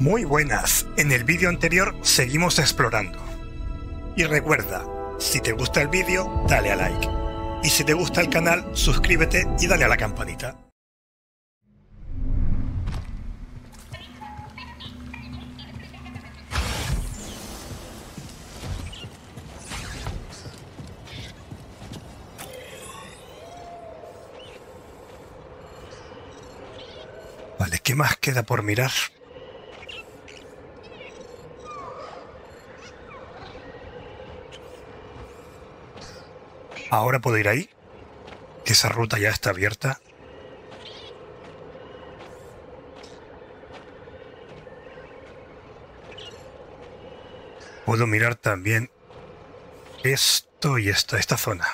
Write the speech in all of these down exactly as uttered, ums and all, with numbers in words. Muy buenas, en el vídeo anterior seguimos explorando. Y recuerda, si te gusta el vídeo, dale a like. Y si te gusta el canal, suscríbete y dale a la campanita. Vale, ¿qué más queda por mirar? ¿Ahora puedo ir ahí? Que esa ruta ya está abierta. Puedo mirar también esto y esta, esta zona.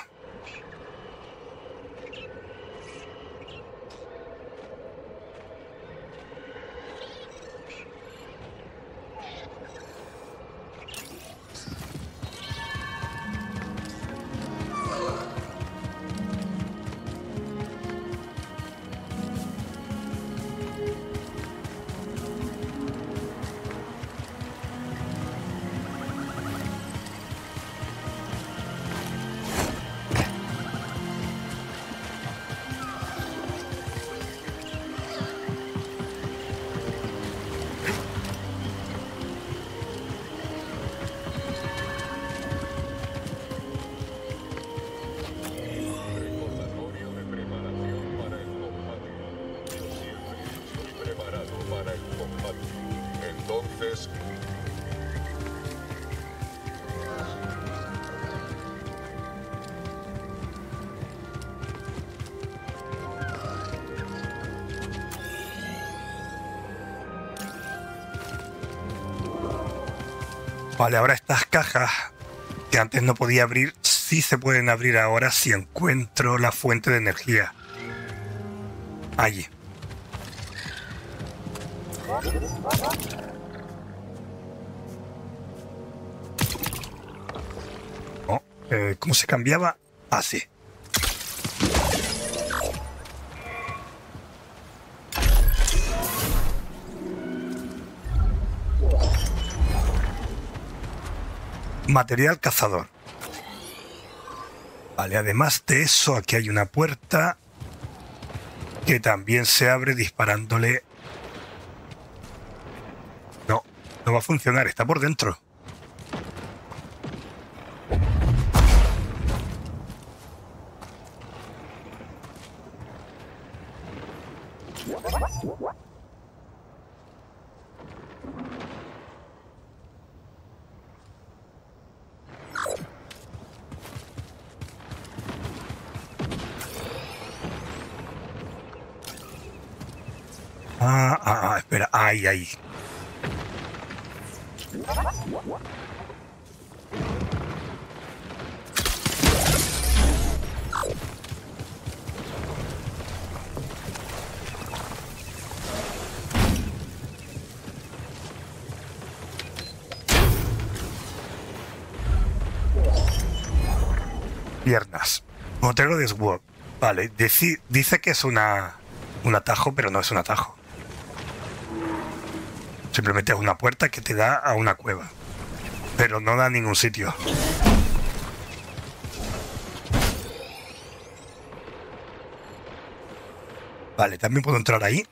Vale, ahora estas cajas que antes no podía abrir, sí se pueden abrir ahora si encuentro la fuente de energía. Allí. Oh, eh, ¿cómo se cambiaba? Así. Ah, material cazador. Vale, además de eso, aquí hay una puerta que también se abre disparándole. No, no va a funcionar, está por dentro. Ah, ah, ah, espera, ahí, ahí. Piernas. Botero de Sword. Vale, dice, dice que es una, un atajo, pero no es un atajo. Simplemente es una puerta que te da a una cueva, pero no da a ningún sitio. Vale, también puedo entrar ahí.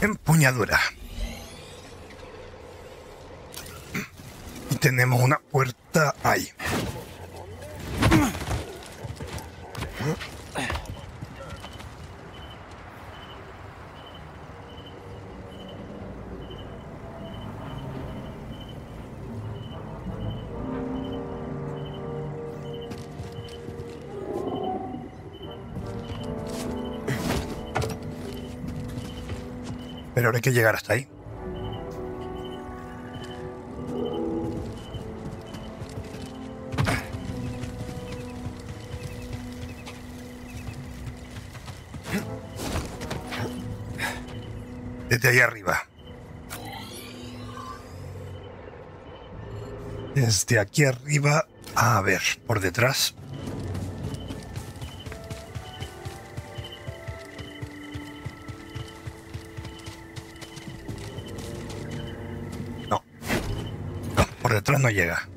Empuñadura. Y tenemos una puerta ahí. pero ahora hay que llegar hasta ahí. Desde ahí arriba. Desde aquí arriba, a ver, por detrás. No. No, por detrás no llega.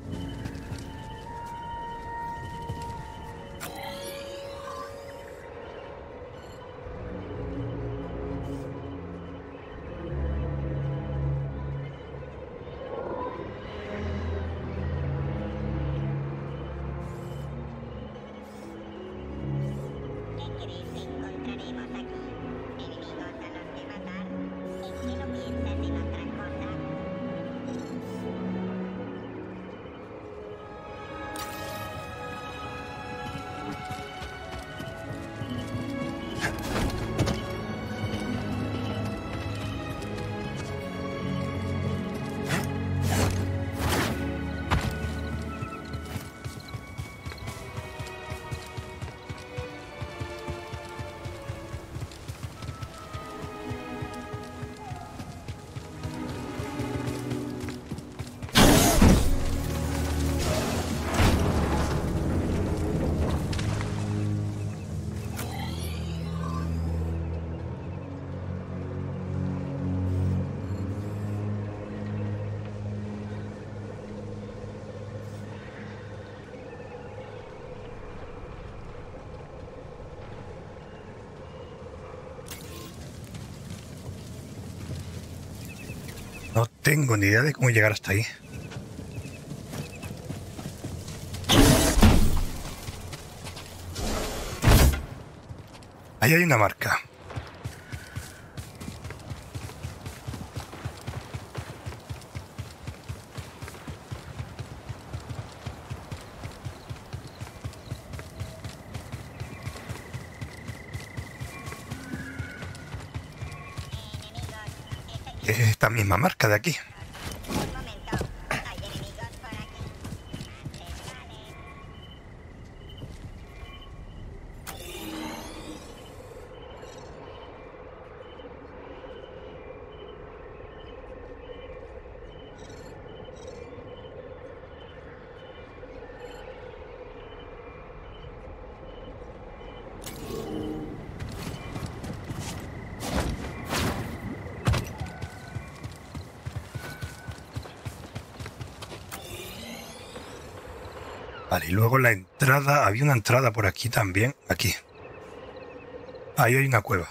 No tengo ni idea de cómo llegar hasta ahí. Ahí hay una marca. Esta misma marca de aquí. Vale, y luego la entrada, había una entrada por aquí también, aquí. Ahí hay una cueva.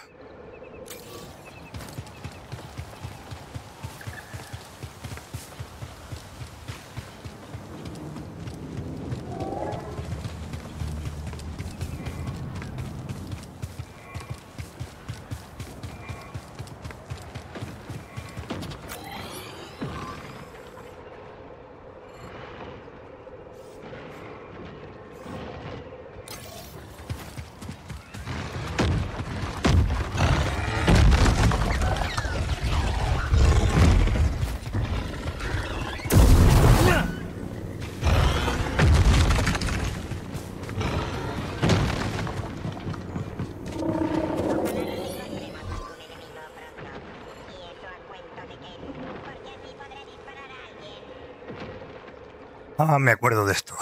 Ah, me acuerdo de esto.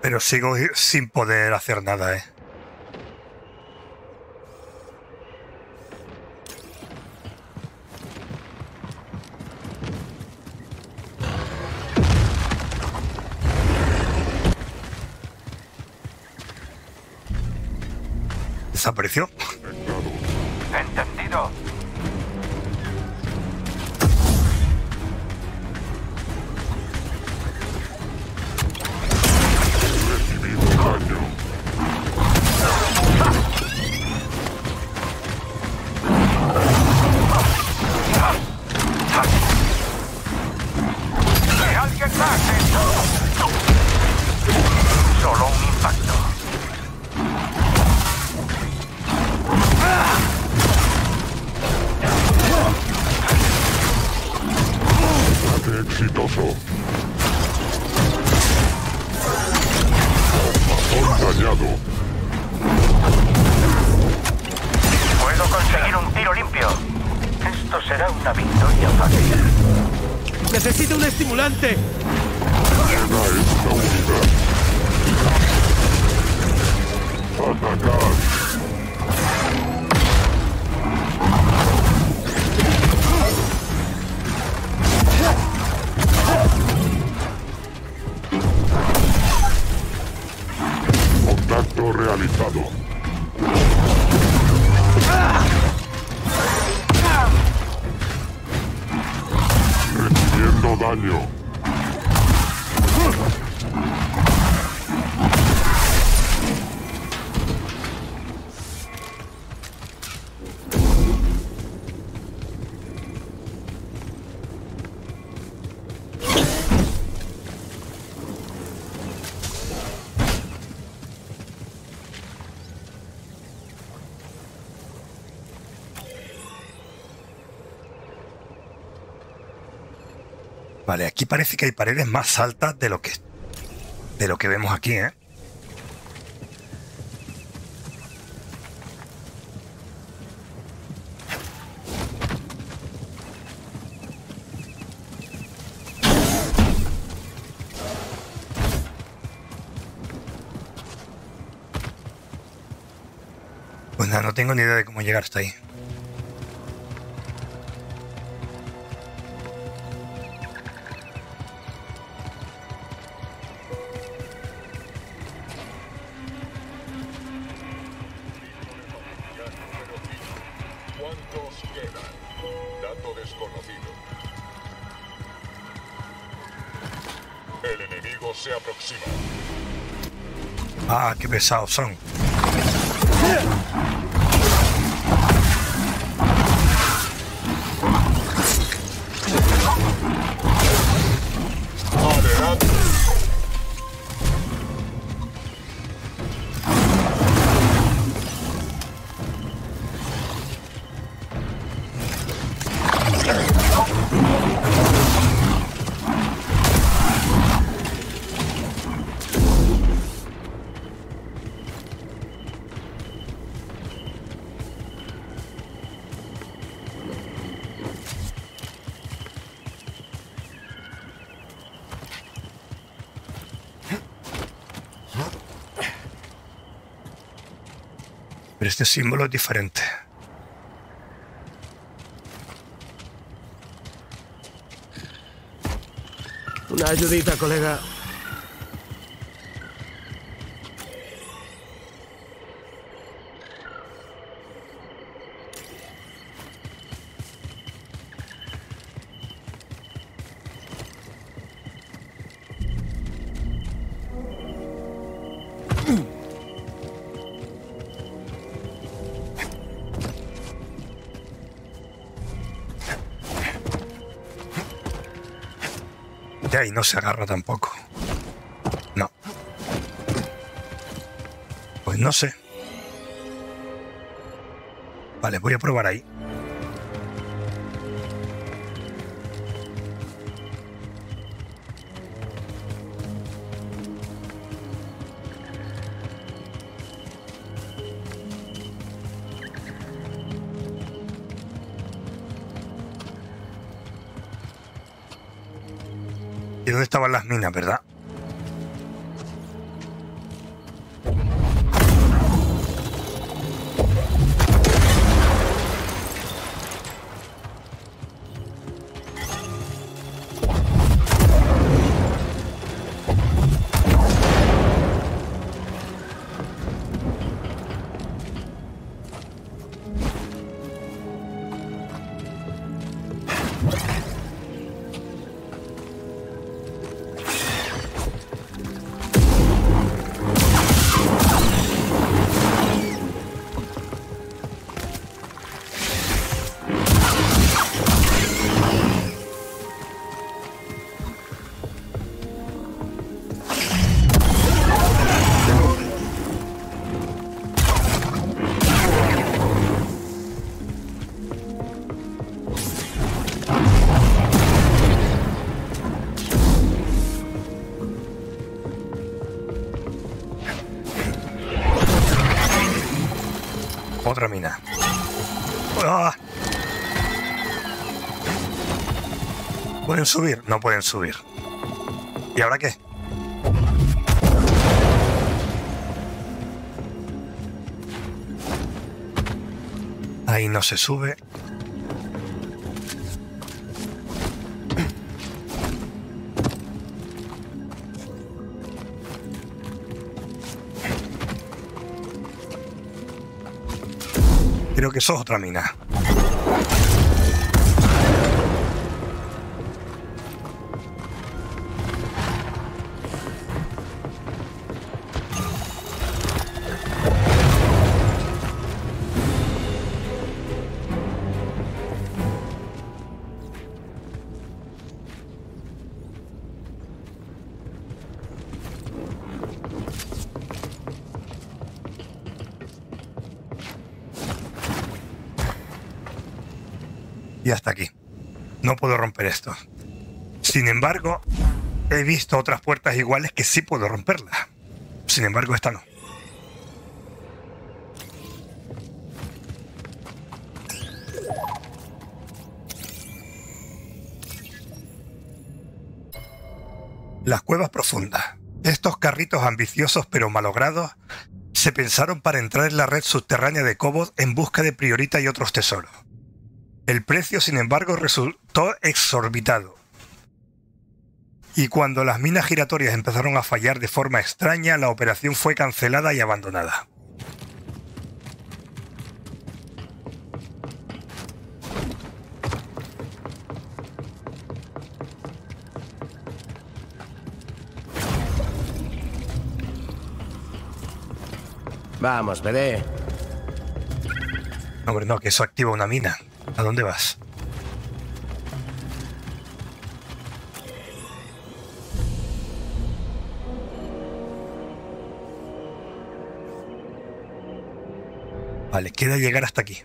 Pero sigo sin poder hacer nada, ¿eh? ¿Desapareció? Entendido. Solo un impacto. conseguir un tiro limpio. Esto será una victoria fácil. ¡Necesito un estimulante! Contacto realizado. Recibiendo daño. Vale, aquí parece que hay paredes más altas de lo que de lo que vemos aquí, ¿eh? Pues nada, no tengo ni idea de cómo llegar hasta ahí. Ah, qué pesados son. Pero este símbolo es diferente. Una ayudita, colega. Y no se agarra tampoco. No. Pues no sé. Vale, voy a probar ahí. ¿Dónde estaban las minas, verdad? ¿Pueden subir? No pueden subir. ¿Y ahora qué? Ahí no se sube. Creo que eso es otra mina. Hasta aquí. No puedo romper esto. Sin embargo, he visto otras puertas iguales que sí puedo romperlas. Sin embargo, esta no. Las cuevas profundas. Estos carritos ambiciosos pero malogrados se pensaron para entrar en la red subterránea de Koboh en busca de Priorita y otros tesoros. El precio, sin embargo, resultó exorbitado. Y cuando las minas giratorias empezaron a fallar de forma extraña, la operación fue cancelada y abandonada. Vamos, B D. Hombre, no, que eso activa una mina. ¿A dónde vas? Vale, queda llegar hasta aquí.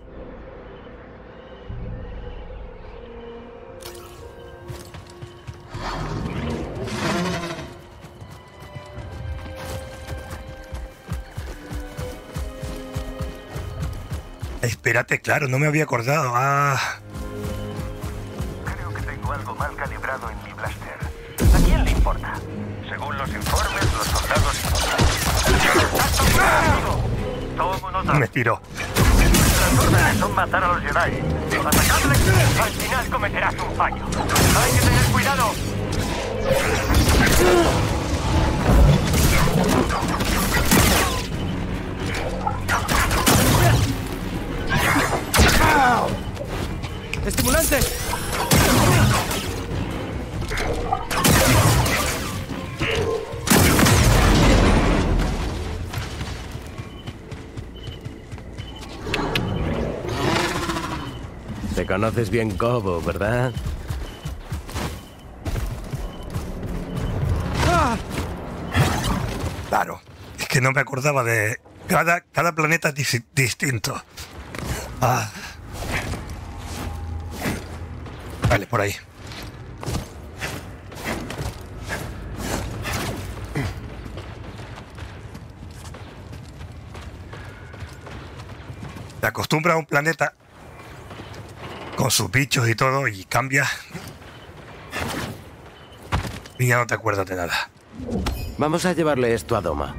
Espérate, claro, no me había acordado. Ah. Creo que tengo algo mal calibrado en mi blaster. ¿A quién le importa? Según los informes, los soldados importan. Me tiró. Nuestras órdenes son matar a los Jedi. Atacarles, al final cometerás un fallo. Hay que tener cuidado. ¡Estimulante! Te conoces bien Koboh, ¿verdad? ¡Ah! Claro, es que no me acordaba de... Cada, cada planeta es dis distinto. Ah... Vale, por ahí. Te acostumbras a un planeta con sus bichos y todo y cambias. Y ya no te acuerdas de nada. Vamos a llevarle esto a Doma.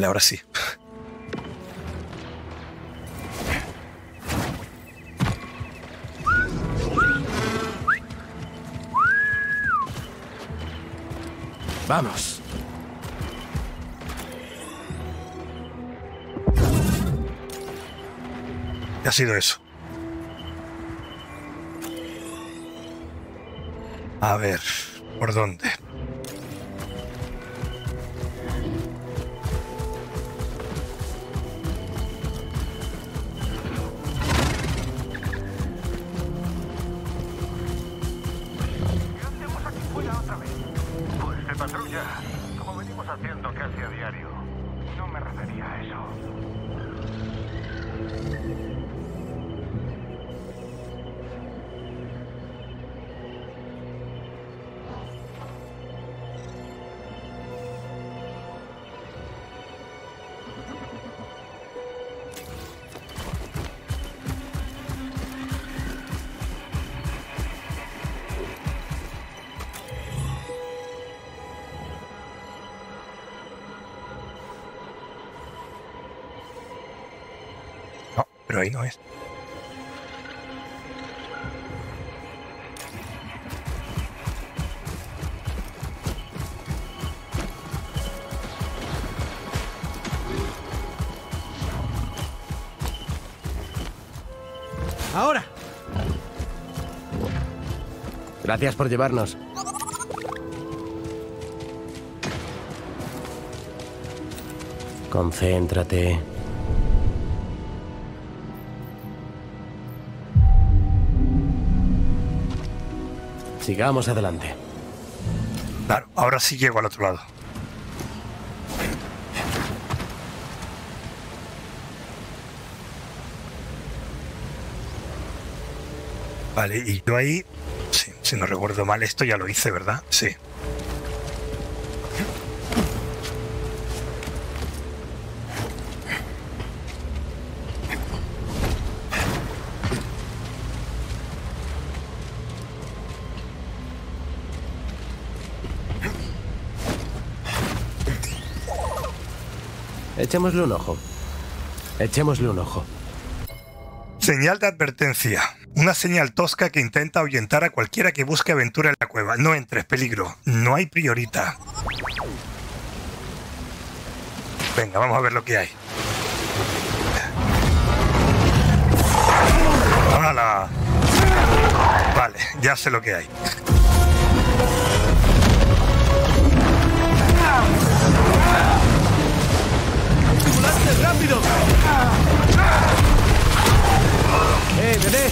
Ahora sí. Vamos. ¿Qué ha sido eso? A ver, ¿por dónde? pero ahí no es. ¡Ahora! Gracias por llevarnos. Concéntrate. Sigamos adelante. Claro, ahora sí llego al otro lado. Vale, y yo ahí, sí, si no recuerdo mal, esto ya lo hice, ¿verdad? Sí. Echémosle un ojo. Echémosle un ojo. Señal de advertencia. Una señal tosca que intenta ahuyentar a cualquiera que busque aventura en la cueva. No entres, peligro. No hay priorita. Venga, vamos a ver lo que hay. ¡Hala! Vale, ya sé lo que hay. ¡Rápido! ¡Eh, bebé!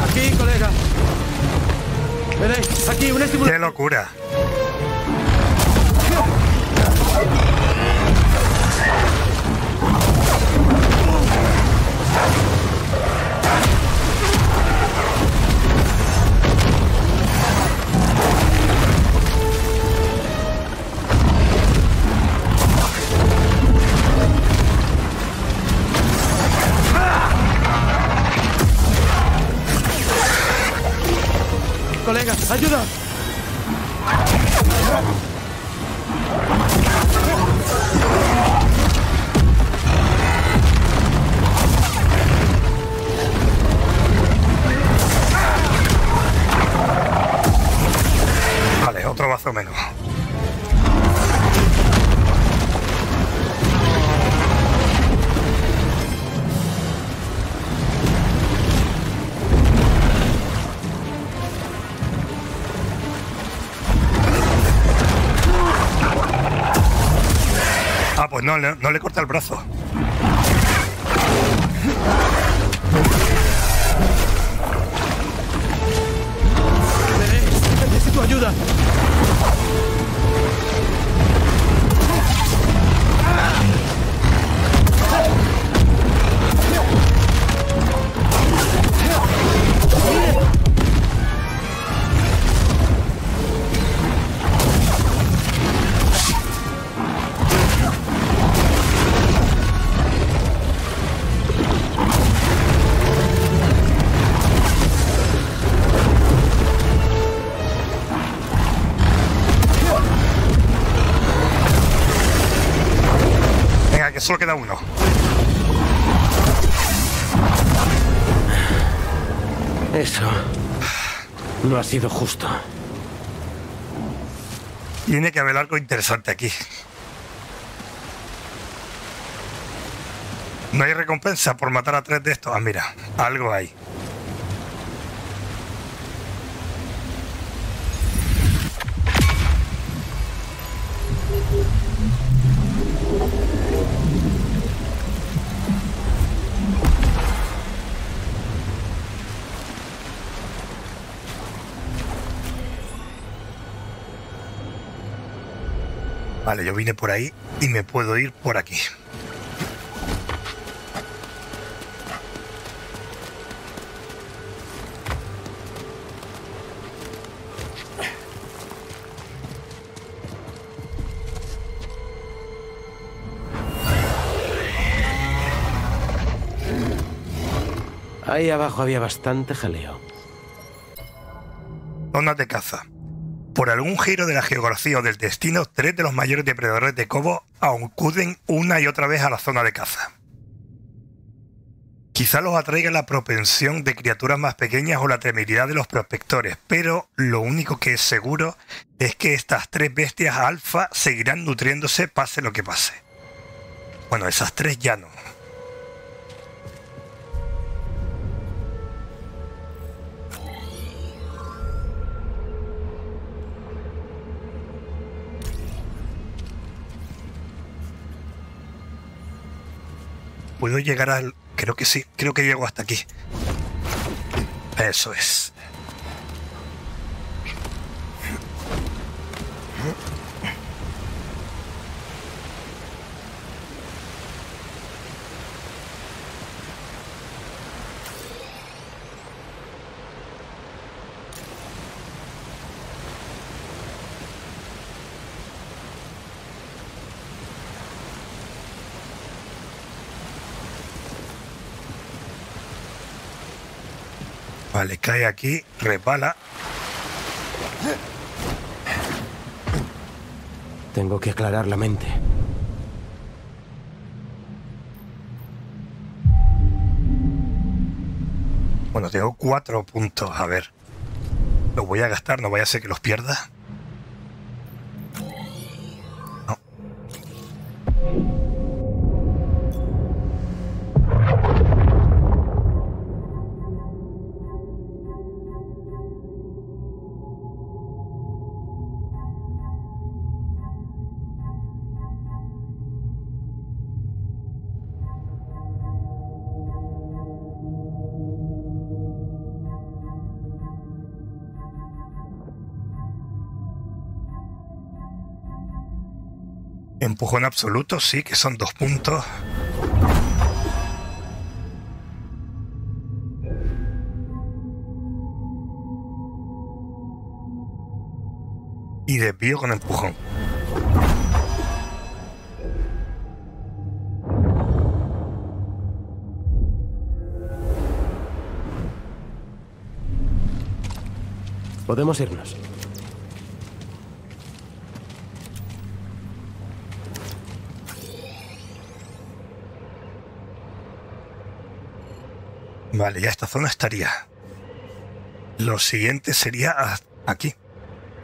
Aquí, colega. Bebé, aquí, un estímulo. ¡Qué locura! Colega, ayuda. Vale, otro bazo menos. No, no, no le corta el brazo. Necesito ayuda. Solo queda uno. Eso no ha sido justo. Tiene que haber algo interesante aquí. No hay recompensa por matar a tres de estos. Ah, mira, algo hay. Vale, yo vine por ahí y me puedo ir por aquí. Ahí abajo había bastante jaleo. Zonas de caza. Por algún giro de la geografía o del destino, tres de los mayores depredadores de Koboh aún acuden una y otra vez a la zona de caza. Quizá los atraiga la propensión de criaturas más pequeñas o la temeridad de los prospectores, pero lo único que es seguro es que estas tres bestias alfa seguirán nutriéndose pase lo que pase. Bueno, esas tres ya no. ¿Puedo llegar al...? Creo que sí, creo que llego hasta aquí. Eso es. Vale, cae aquí, resbala. Tengo que aclarar la mente. Bueno, tengo cuatro puntos, a ver. Los voy a gastar, no vaya a ser que los pierda. No. Empujón absoluto, sí, que son dos puntos. Y desvío con empujón. Podemos irnos. Vale, ya esta zona estaría. Lo siguiente sería aquí.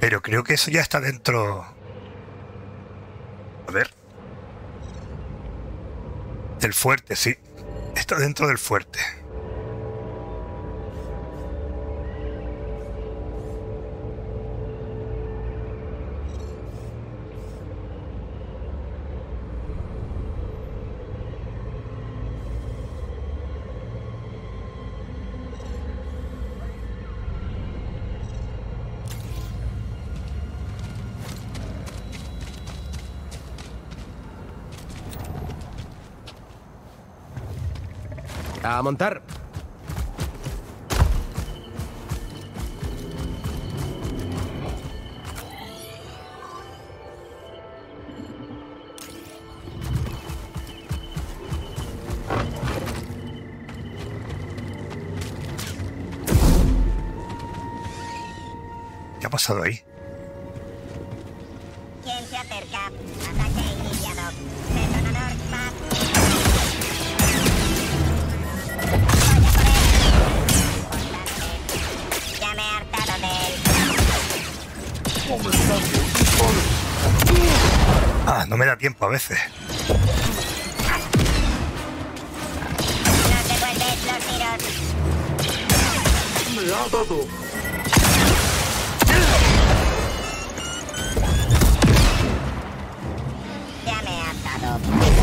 Pero creo que eso ya está dentro... A ver. Del fuerte, sí. Está dentro del fuerte. A montar. ¿Qué ha pasado ahí? ¿Quién se acerca? Ataque iniciado. Detonador más. Ah, no me da tiempo a veces. No devuelves los tiros. Me ha dado. Ya me ha dado.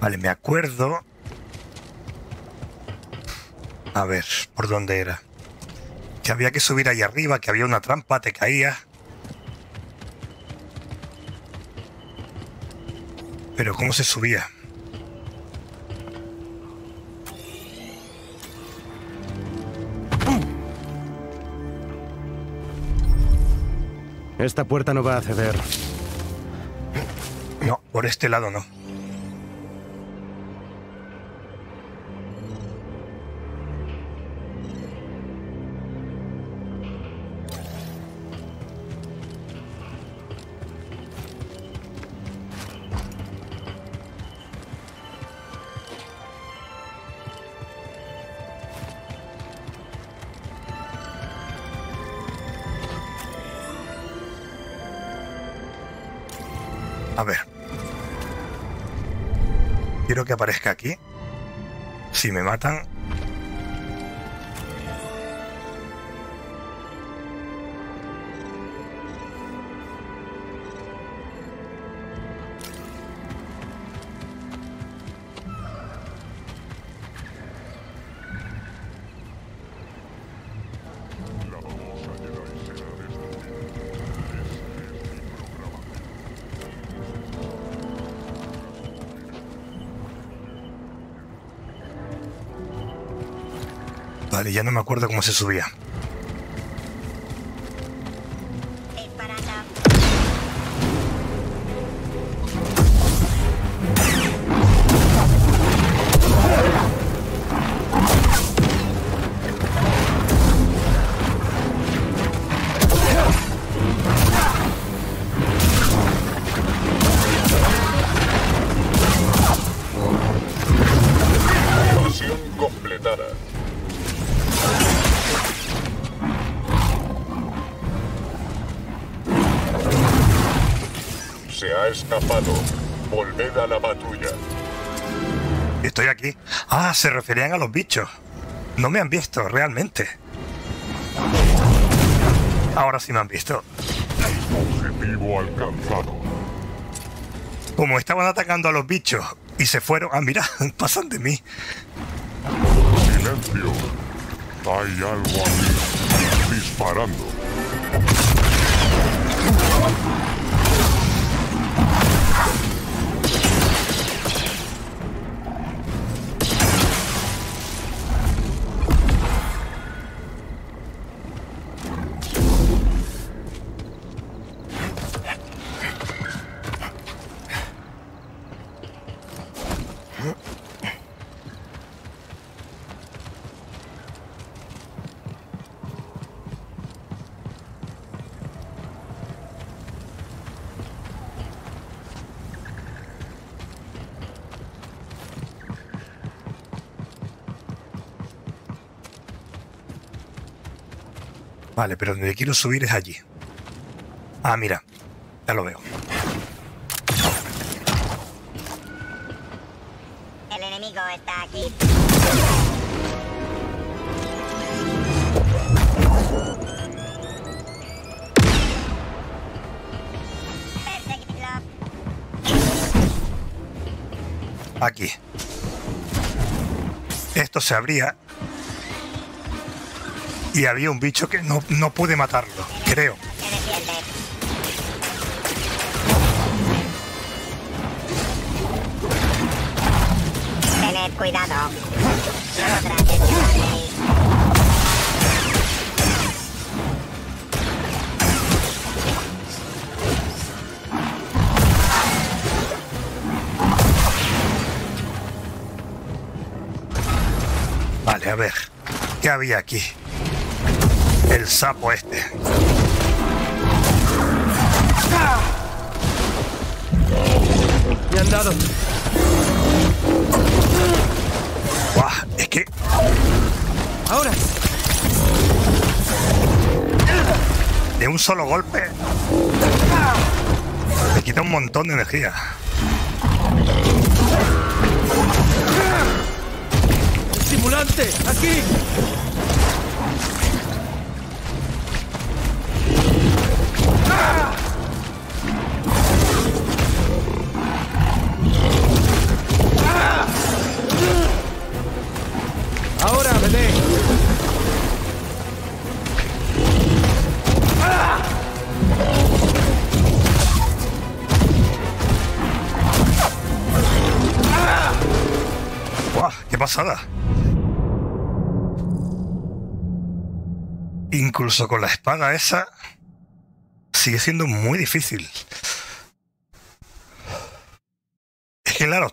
Vale, me acuerdo A ver, ¿por dónde era? Que había que subir ahí arriba, que había una trampa, te caías. Pero ¿cómo se subía? Esta puerta no va a ceder. No, por este lado no. Que aparezca aquí. Si me matan. Vale, ya no me acuerdo cómo se subía. Volved a la patrulla. Estoy aquí. Ah, se referían a los bichos. No me han visto, realmente. Ahora sí me han visto. Objetivo alcanzado. Como estaban atacando a los bichos y se fueron... Ah, mira, pasan de mí. Silencio. Hay algo aquí. Disparando. Vale, pero donde quiero subir es allí. Ah, mira, ya lo veo. El enemigo está aquí. Aquí. Esto se abría. Y había un bicho que no, no pude matarlo, creo. Tened cuidado. Vale, a ver. ¿Qué había aquí? El sapo este. Me han dado. Guau, es que... Ahora. De un solo golpe. Me quita un montón de energía. Estimulante, aquí. Ahora, B D. pasada. Incluso con la espada esa sigue siendo muy difícil. Es que claro,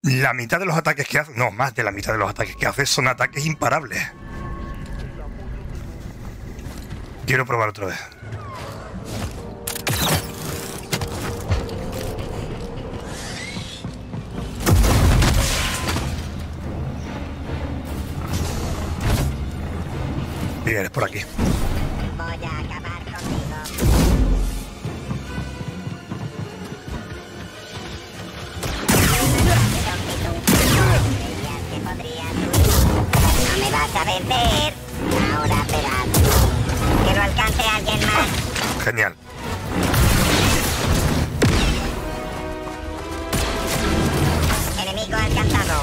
la mitad de los ataques que hace, no, más de la mitad de los ataques que hace son ataques imparables. Quiero probar otra vez. Bien, es por aquí. Voy a acabar contigo. No me vas a vencer. Ahora verás. Que lo alcance alguien más. Genial. Enemigo alcanzado.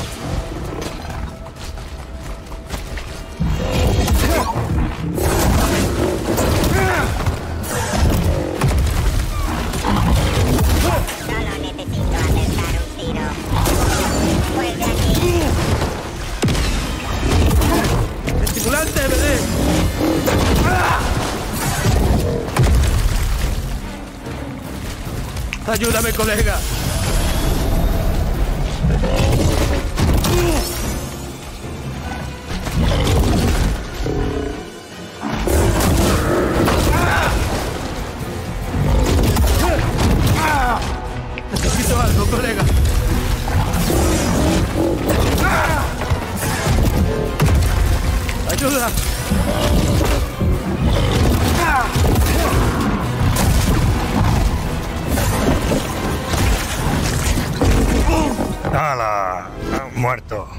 Solo necesito acertar un tiro. Vuelve aquí. Estimulante, B D. Ayúdame, colega. Necesito algo, colega. Ayuda. ¡Hala! Han muerto.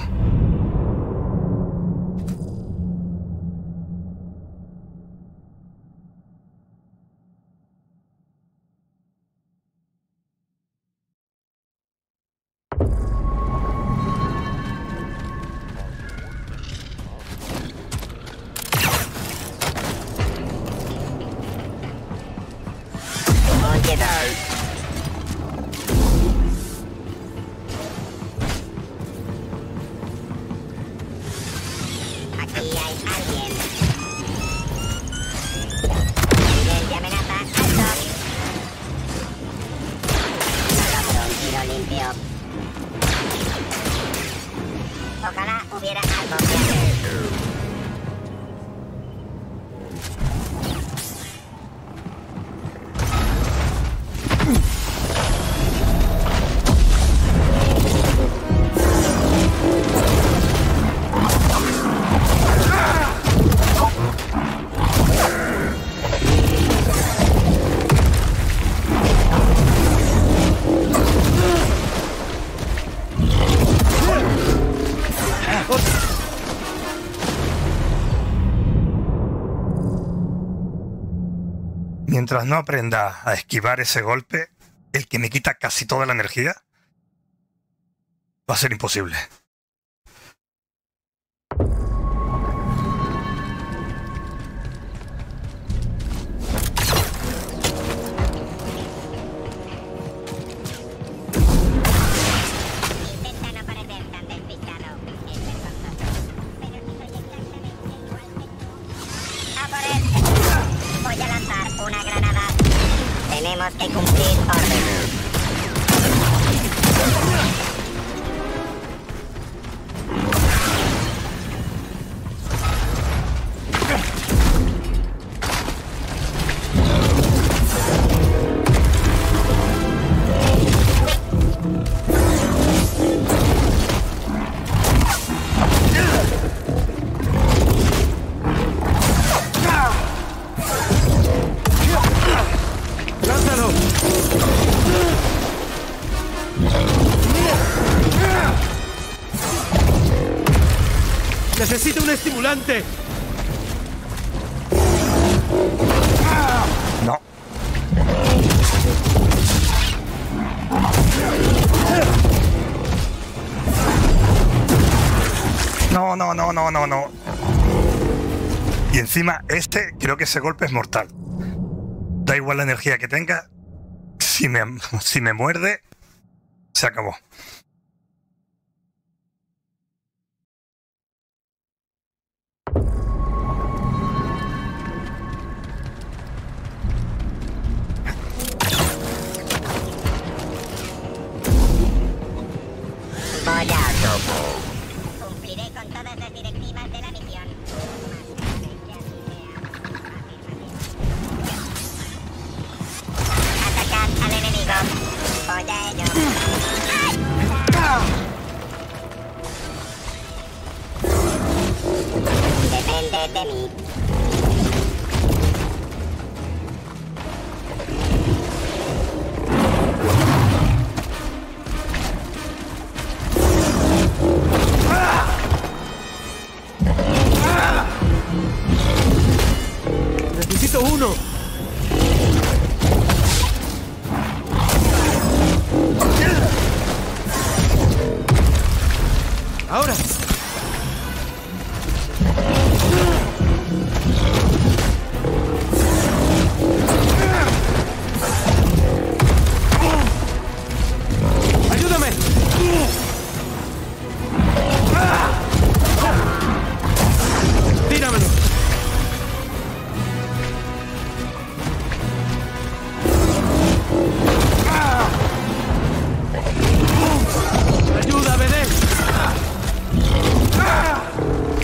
Mientras no aprenda a esquivar ese golpe, el que me quita casi toda la energía, va a ser imposible. Tenemos que cumplir órdenes. ¡Necesito un estimulante! No. No, no, no, no, no, no. Y encima, este, creo que ese golpe es mortal. Da igual la energía que tenga. Si me, si me muerde, se acabó. después de mí. ¡Necesito uno! ¡Ahora! ¡Ayúdame! ¡Tíramelo! ¡Ayuda, B D!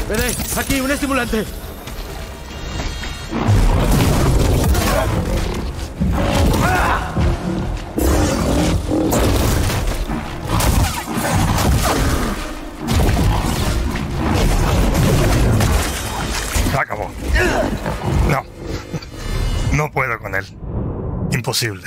¡Vede! ¡Aquí! ¡Un estimulante! Se acabó. No. No puedo con él. Imposible.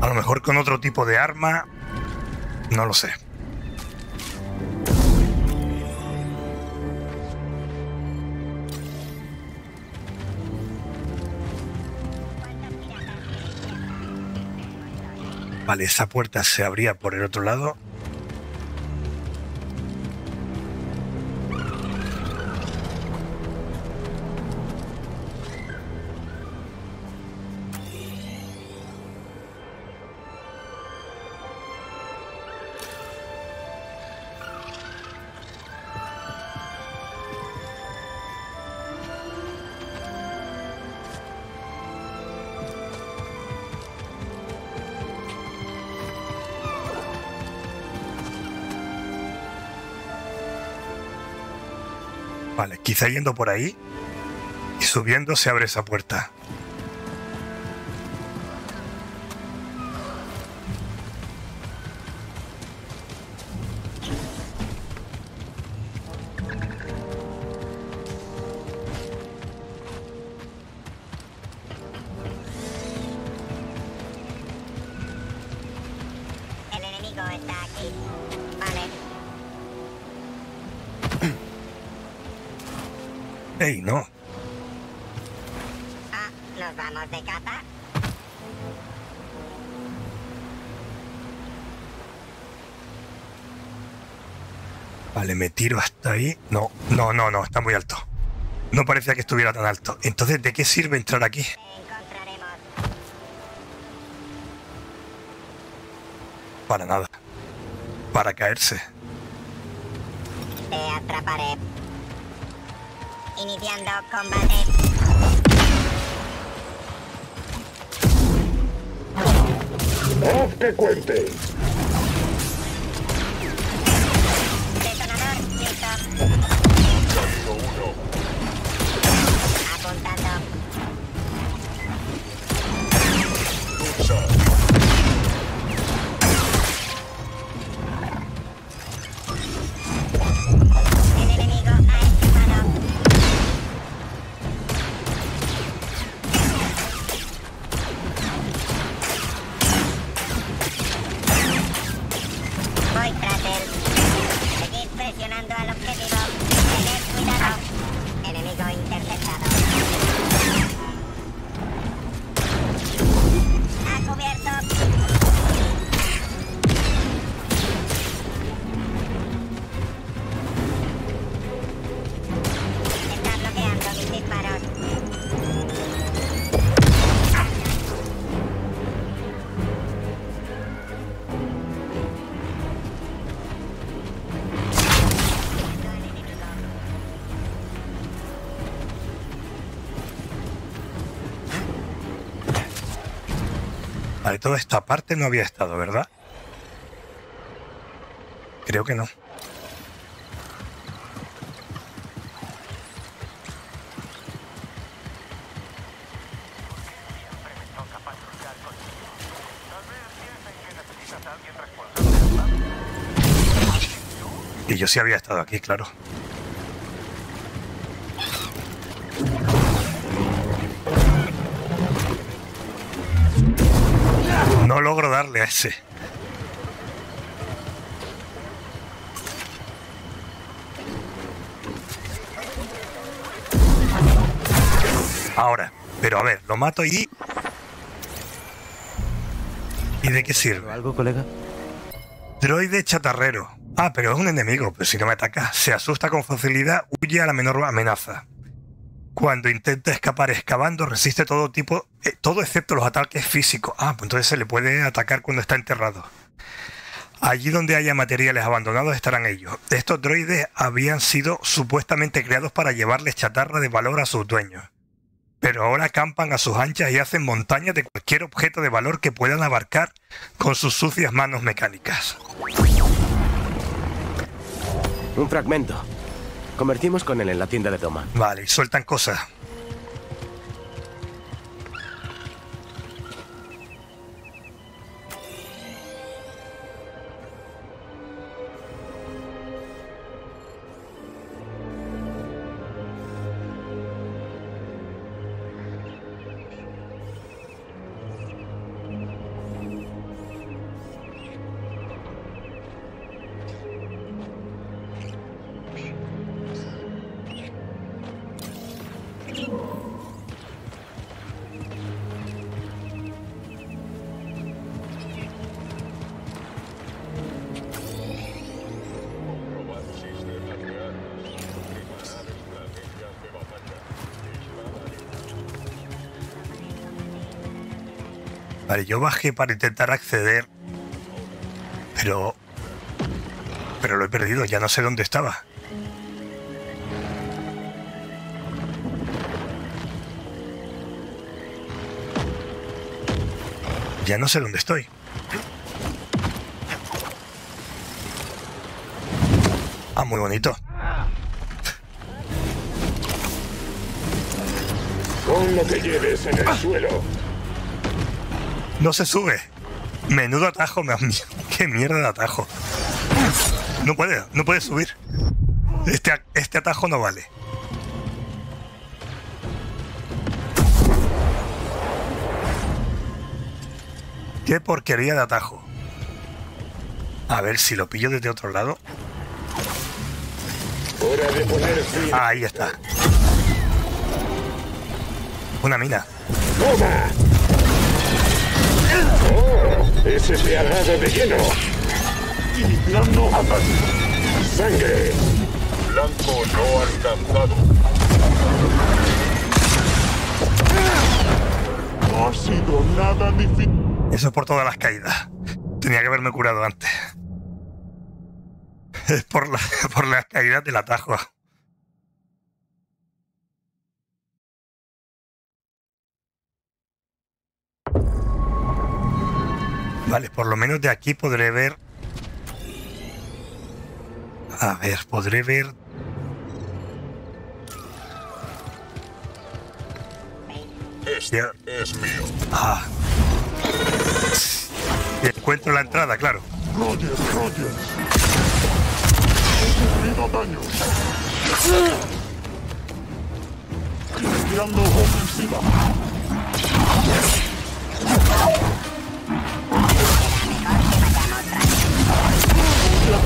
A lo mejor con otro tipo de arma, no lo sé. Vale, esa puerta se abría por el otro lado. Vale, quizá yendo por ahí y subiendo se abre esa puerta. El enemigo está aquí. Vale. ¡Ey, no! Ah, ¿nos vamos de cata? Vale, me tiro hasta ahí. No, no, no, no, está muy alto. No parecía que estuviera tan alto. Entonces, ¿de qué sirve entrar aquí? Encontraremos. Para nada. Para caerse. Te atraparé. Iniciando combate. ¡Haz que cuente! Detonador listo. Código uno. Apuntando. Lucha. De toda esta parte no había estado, ¿verdad? Creo que no. yo sí había estado aquí, claro. No logro darle a ese. Ahora, pero a ver, lo mato y... ¿Y de qué sirve? ¿Algo, colega? Droide chatarrero. Ah, pero es un enemigo, pero si no me ataca. Se asusta con facilidad, huye a la menor amenaza. Cuando intenta escapar excavando, resiste todo tipo, eh, todo excepto los ataques físicos. Ah, pues entonces se le puede atacar cuando está enterrado. Allí donde haya materiales abandonados estarán ellos. Estos droides habían sido supuestamente creados para llevarles chatarra de valor a sus dueños. Pero ahora acampan a sus anchas y hacen montañas de cualquier objeto de valor que puedan abarcar con sus sucias manos mecánicas. Un fragmento. Convertimos con él en la tienda de toma. Vale, y sueltan cosas. Vale, yo bajé para intentar acceder, pero pero lo he perdido, ya no sé dónde estaba. Ya no sé dónde estoy. Ah, muy bonito. Con lo que lleves en el ah. suelo. No se sube. Menudo atajo. Me... Qué mierda de atajo. No puede, no puede subir. Este, este atajo no vale. Qué porquería de atajo. A ver si lo pillo desde otro lado. Ahí está. Una mina. ¡Oh! ¡Ese peagado de lleno! ¡Tiliplano! ¡Sangre! ¡Blanco no alcanzado! ¡No ha sido nada difícil! Eso es por todas las caídas. Tenía que haberme curado antes. Es por, la, por las caídas del atajo. Vale, por lo menos de aquí podré ver... A ver, podré ver... Este es mío. Ah. Encuentro la entrada, claro. Roger, Roger. He sufrido daño. Cristiano ofensiva.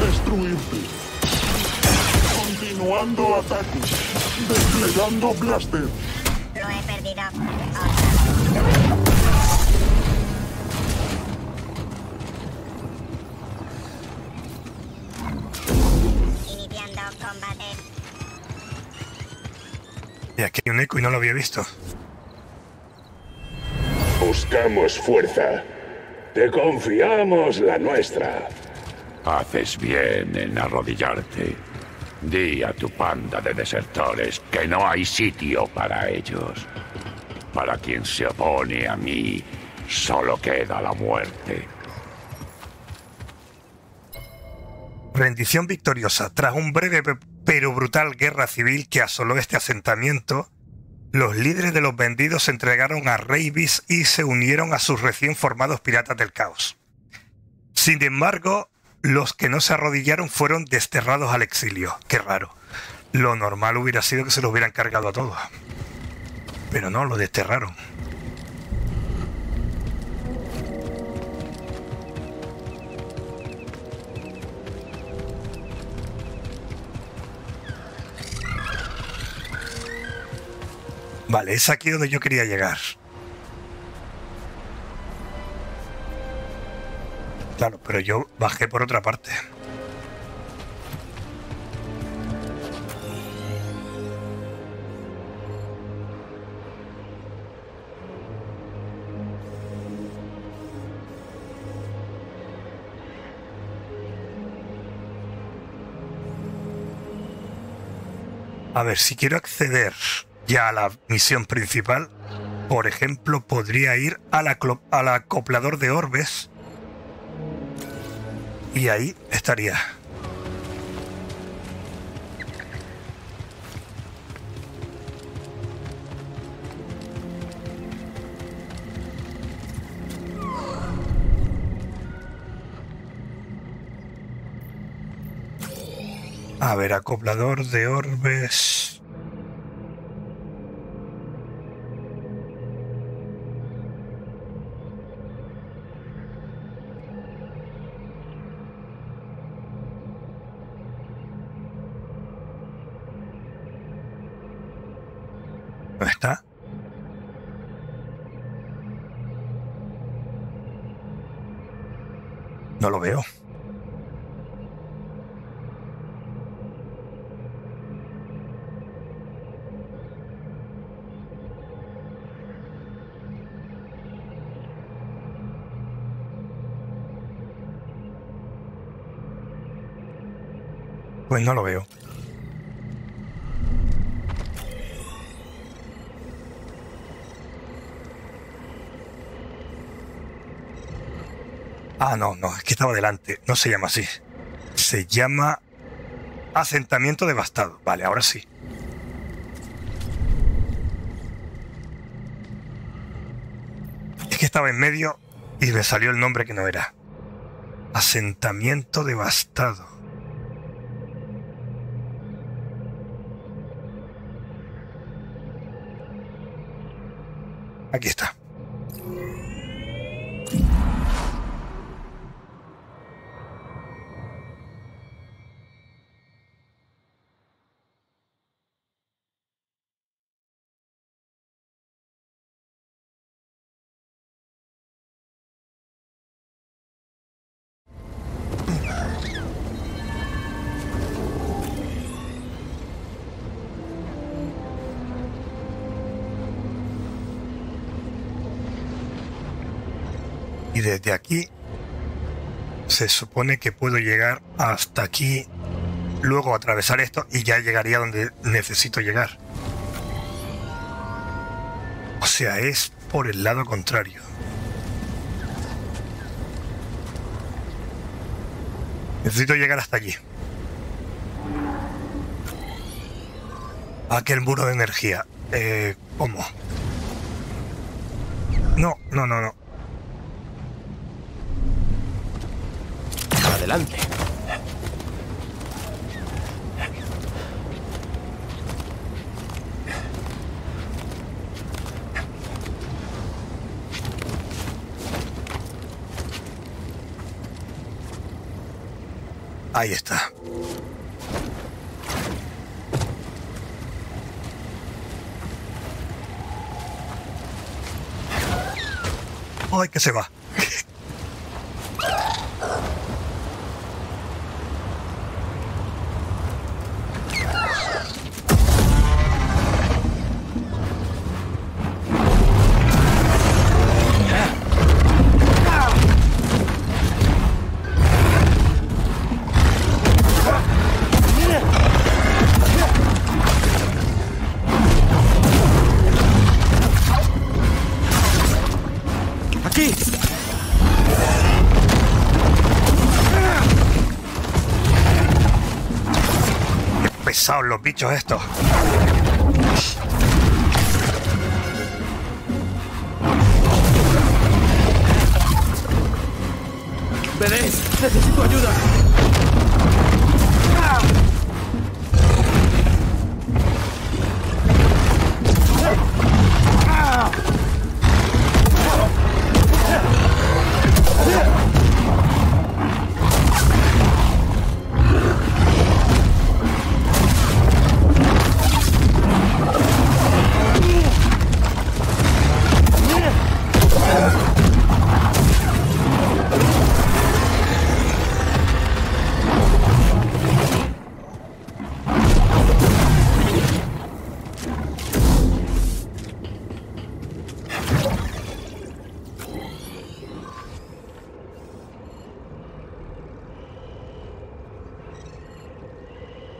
Destruirte. Continuando ataques. Desplegando blaster. Lo he perdido. Otra. Iniciando combate. Y aquí hay un eco y no lo había visto. Buscamos fuerza. Te confiamos la nuestra. Haces bien en arrodillarte. Di a tu panda de desertores que no hay sitio para ellos. Para quien se opone a mí, solo queda la muerte. Rendición victoriosa. Tras un breve pero brutal guerra civil que asoló este asentamiento, los líderes de los vendidos se entregaron a Rayvis y se unieron a sus recién formados Piratas del Caos. Sin embargo... los que no se arrodillaron fueron desterrados al exilio. Qué raro. Lo normal hubiera sido que se los hubieran cargado a todos. Pero no, los desterraron. Vale, es aquí donde yo quería llegar. Claro, pero yo bajé por otra parte. A ver, si quiero acceder ya a la misión principal, por ejemplo, podría ir a la al acoplador de orbes y ahí estaría. A ver, acoplador de orbes. ¿No está? No lo veo. Pues no lo veo. Ah, no, no, es que estaba delante. No se llama así. Se llama asentamiento devastado. Vale, ahora sí. Es que estaba en medio y me salió el nombre que no era. Asentamiento devastado. Aquí está. Desde aquí se supone que puedo llegar hasta aquí, luego atravesar esto y ya llegaría donde necesito llegar. O sea, es por el lado contrario. Necesito llegar hasta allí. Aquel muro de energía. Eh, ¿cómo? No, no, no, no. Adelante. Ahí está. Ay, que se va. Son los bichos estos. B Ds, necesito ayuda.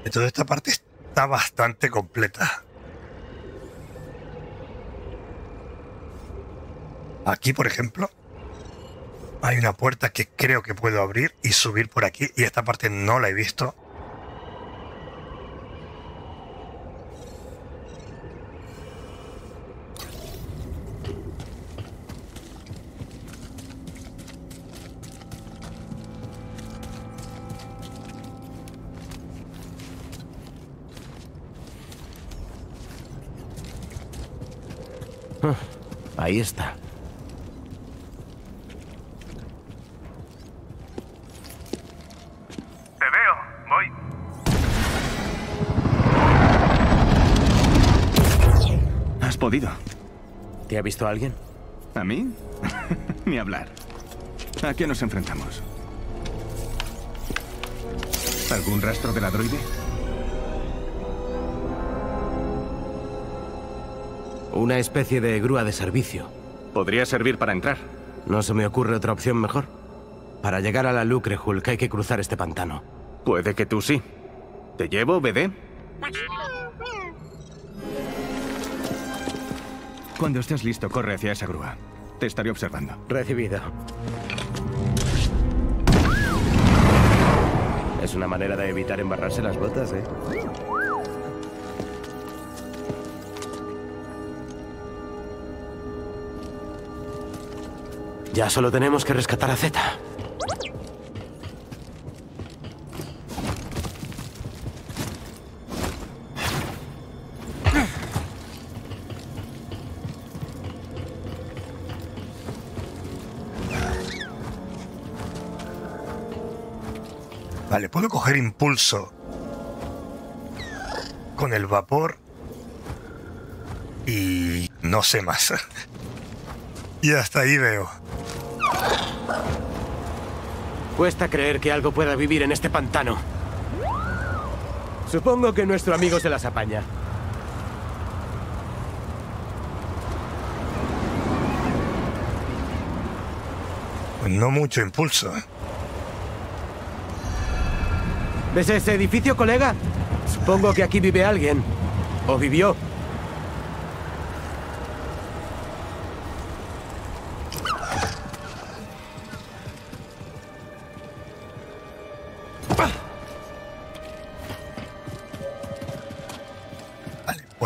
Entonces esta parte está bastante completa. Aquí, por ejemplo, hay una puerta que creo que puedo abrir y subir por aquí. Y esta parte no la he visto. Ahí está. Te veo, voy. Has podido. ¿Te ha visto alguien? ¿A mí? Ni hablar. ¿A qué nos enfrentamos? ¿Algún rastro de la droide? Una especie de grúa de servicio. Podría servir para entrar. No se me ocurre otra opción mejor. Para llegar a la Lucrehulk hay que cruzar este pantano. Puede que tú sí. ¿Te llevo, B D? Cuando estés listo, corre hacia esa grúa. Te estaré observando. Recibido. Es una manera de evitar embarrarse las botas, ¿eh? Ya solo tenemos que rescatar a Zeta. Vale, puedo coger impulso con el vapor y no sé más. Y hasta ahí veo. Cuesta creer que algo pueda vivir en este pantano. Supongo que nuestro amigo se las apaña. Pues no mucho impulso. ¿Ves ese edificio, colega? Supongo que aquí vive alguien. O vivió.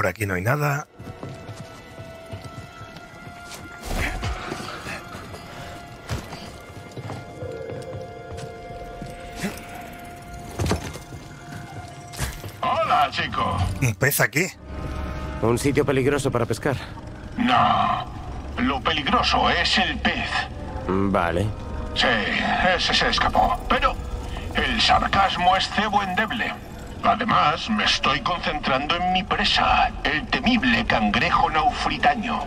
Aquí no hay nada. Hola, chico. ¿Un pez aquí? Un sitio peligroso para pescar. No. Lo peligroso es el pez. Vale. Sí, ese se escapó. Pero el sarcasmo es cebo endeble. Además, me estoy concentrando en mi presa, el temible cangrejo naufritaño.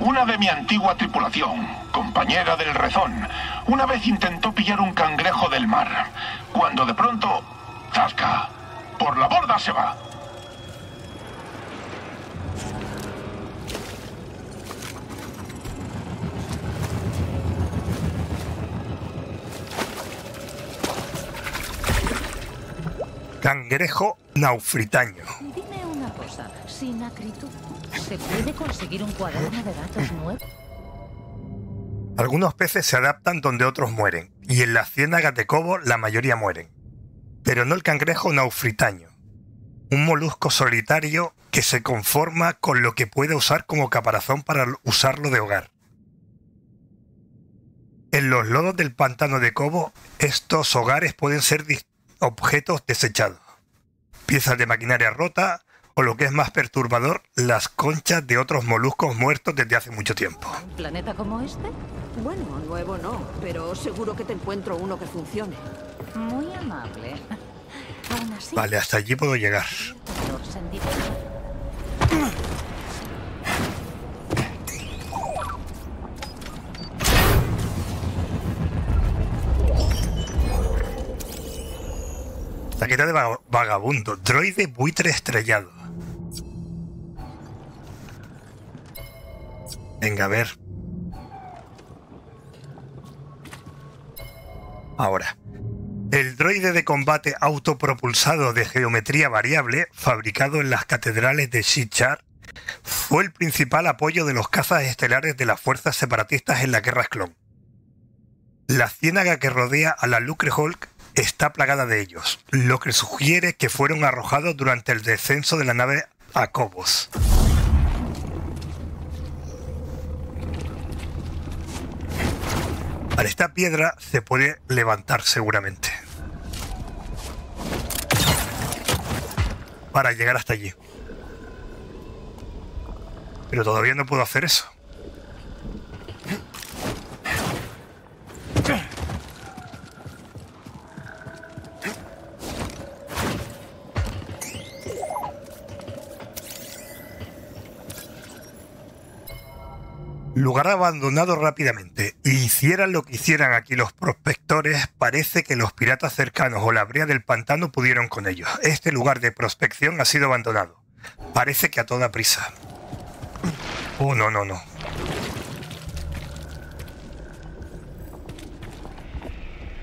Una de mi antigua tripulación, compañera del Rezón, una vez intentó pillar un cangrejo del mar, cuando de pronto, ¡zasca! Por la borda se va. Cangrejo naufritaño. Dime una cosa, sin acritud, ¿se puede conseguir un cuaderno de datos nuevo? Algunos peces se adaptan donde otros mueren, y en las ciénagas de Koboh la mayoría mueren. Pero no el cangrejo naufritaño, un molusco solitario que se conforma con lo que puede usar como caparazón para usarlo de hogar. En los lodos del pantano de Koboh, estos hogares pueden ser objetos desechados, piezas de maquinaria rota o, lo que es más perturbador, las conchas de otros moluscos muertos desde hace mucho tiempo. ¿Un planeta como este? Bueno, nuevo no, pero seguro que te encuentro uno que funcione. Muy amable. Aún así... Vale, hasta allí puedo llegar. Taqueta de vagabundo, droide buitre estrellado. Venga, a ver. Ahora. El droide de combate autopropulsado de geometría variable, fabricado en las catedrales de Shichar, fue el principal apoyo de los cazas estelares de las fuerzas separatistas en la Guerra Clon. La ciénaga que rodea a la Lucrehulk está plagada de ellos, lo que sugiere que fueron arrojados durante el descenso de la nave a Koboh. Para esta piedra se puede levantar seguramente para llegar hasta allí, pero todavía no puedo hacer eso. Lugar abandonado rápidamente. Hicieran lo que hicieran aquí los prospectores, parece que los piratas cercanos o la brea del pantano pudieron con ellos. Este lugar de prospección ha sido abandonado. Parece que a toda prisa. Oh, no, no, no.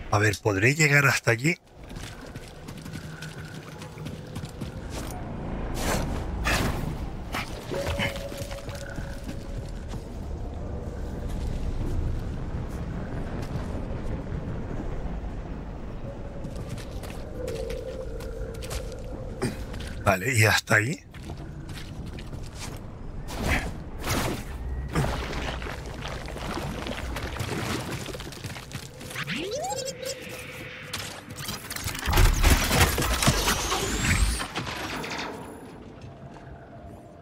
A ver, ¿podré llegar hasta allí? Vale, y hasta ahí.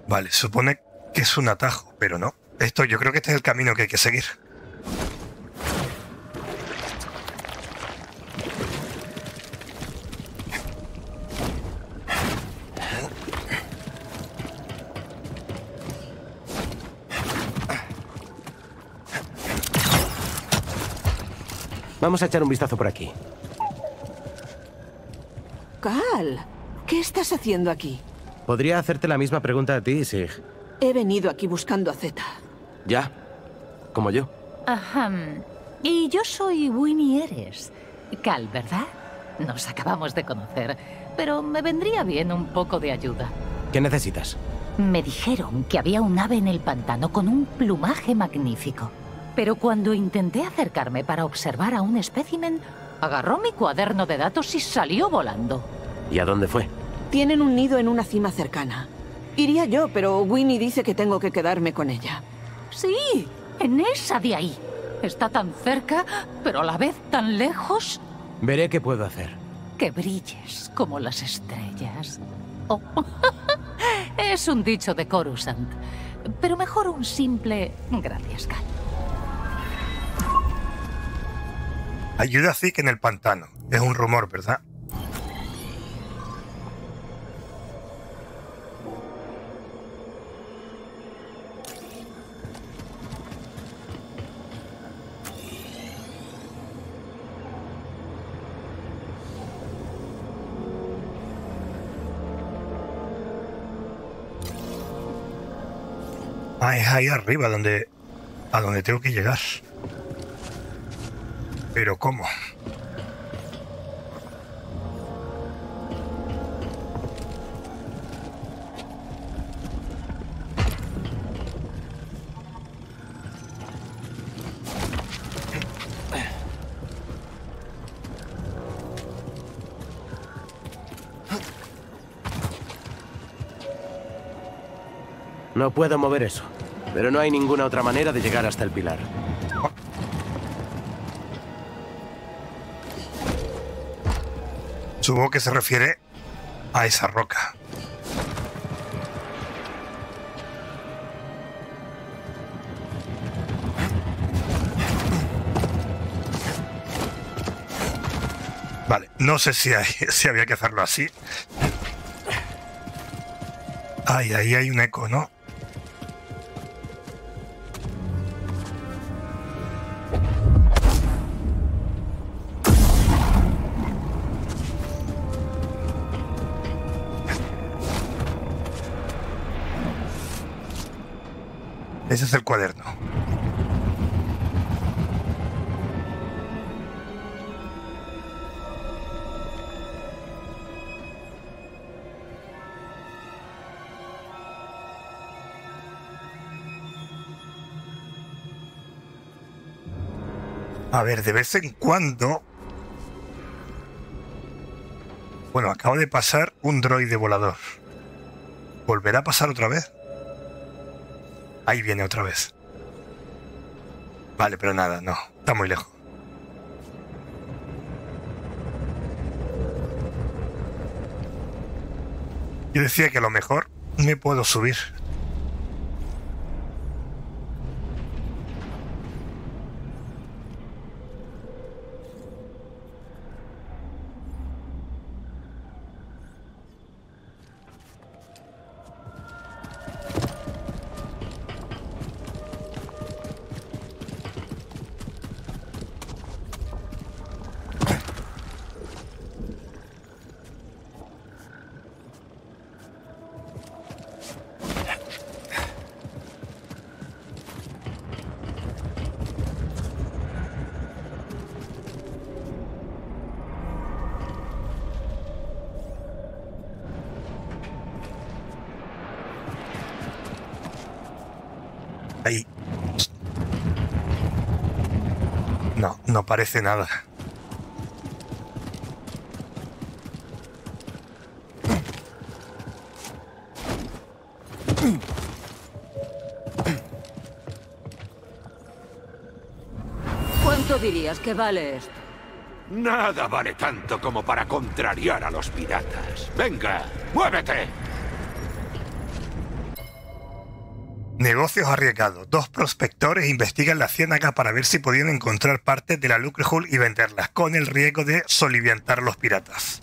Vale, supone que es un atajo, pero no. Esto, yo creo que este es el camino que hay que seguir. Vamos a echar un vistazo por aquí. Cal, ¿qué estás haciendo aquí? Podría hacerte la misma pregunta a ti, Sig. He venido aquí buscando a Zeta. Ya, como yo. Ajá. Y yo soy Winnie Eres. Cal, ¿verdad? Nos acabamos de conocer, pero me vendría bien un poco de ayuda. ¿Qué necesitas? Me dijeron que había un ave en el pantano con un plumaje magnífico. Pero cuando intenté acercarme para observar a un espécimen, agarró mi cuaderno de datos y salió volando. ¿Y a dónde fue? Tienen un nido en una cima cercana. Iría yo, pero Winnie dice que tengo que quedarme con ella. Sí, en esa de ahí. Está tan cerca, pero a la vez tan lejos. Veré qué puedo hacer. Que brilles como las estrellas. Oh. Es un dicho de Coruscant, pero mejor un simple gracias, Cal. Ayuda a Zik en el pantano. Es un rumor, ¿verdad? Ah, es ahí arriba donde... a donde tengo que llegar. ¿Pero cómo? No puedo mover eso, pero no hay ninguna otra manera de llegar hasta el pilar. Supongo que se refiere a esa roca. Vale, no sé si, hay, si había que hacerlo así. Ay, ahí hay un eco, ¿no? Ese es el cuaderno. A ver, de vez en cuando... Bueno, acabo de pasar un droide volador. ¿Volverá a pasar otra vez? Ahí viene otra vez. Vale, pero nada, no. Está muy lejos. Yo decía que a lo mejor me puedo subir. No parece nada. ¿Cuánto dirías que vale esto? Nada vale tanto como para contrariar a los piratas. ¡Venga, muévete! Negocios arriesgados. Dos prospectores investigan la ciénaga para ver si podían encontrar partes de la Lucrehulk y venderlas, con el riesgo de soliviantar a los piratas.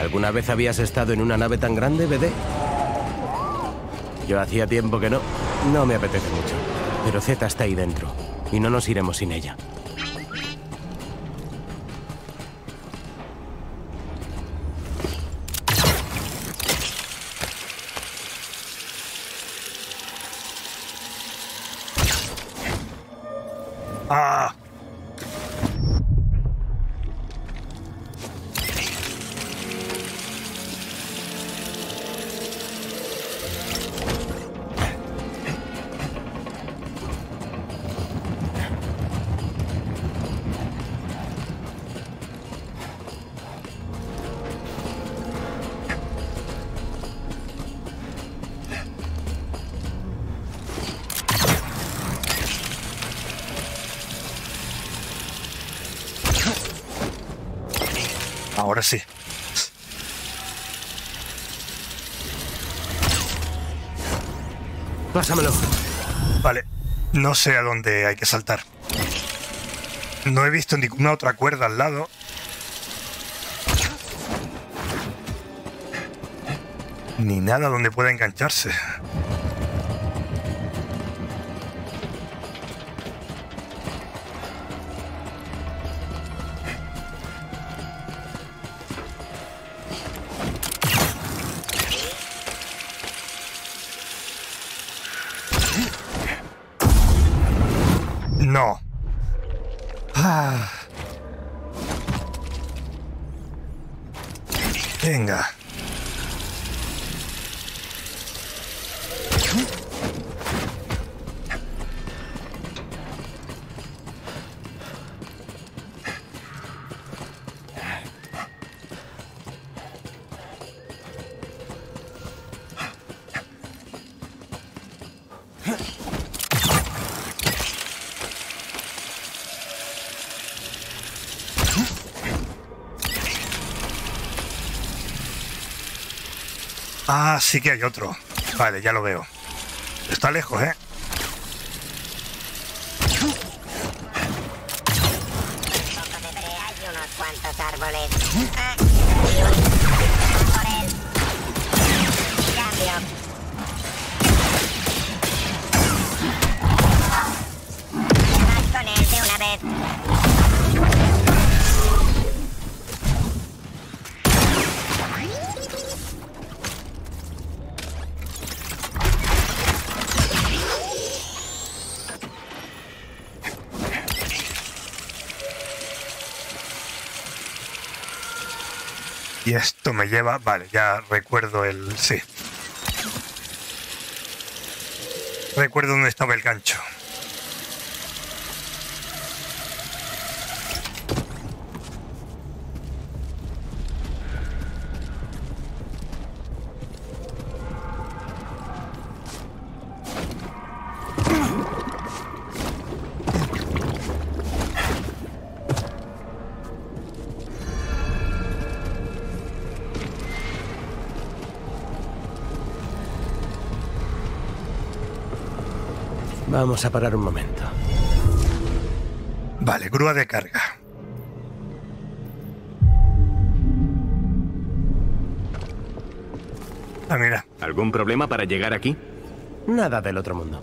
¿Alguna vez habías estado en una nave tan grande, B D? Yo hacía tiempo que no. No me apetece mucho. Pero Zeta está ahí dentro. Y no nos iremos sin ella. ¡Ah! Ahora sí. Pásamelo. Vale. No sé a dónde hay que saltar. No he visto ninguna otra cuerda al lado. Ni nada donde pueda engancharse. Ah, sí que hay otro. Vale, ya lo veo. Está lejos, ¿eh? Poco de pre, hay unos cuantos árboles. Ah, y un... por él. Cambio. Vas con él de una vez. Y esto me lleva... Vale, ya recuerdo el... Sí. Recuerdo dónde estaba el gancho. Vamos a parar un momento. Vale, grúa de carga. Ah, mira. ¿Algún problema para llegar aquí? Nada del otro mundo.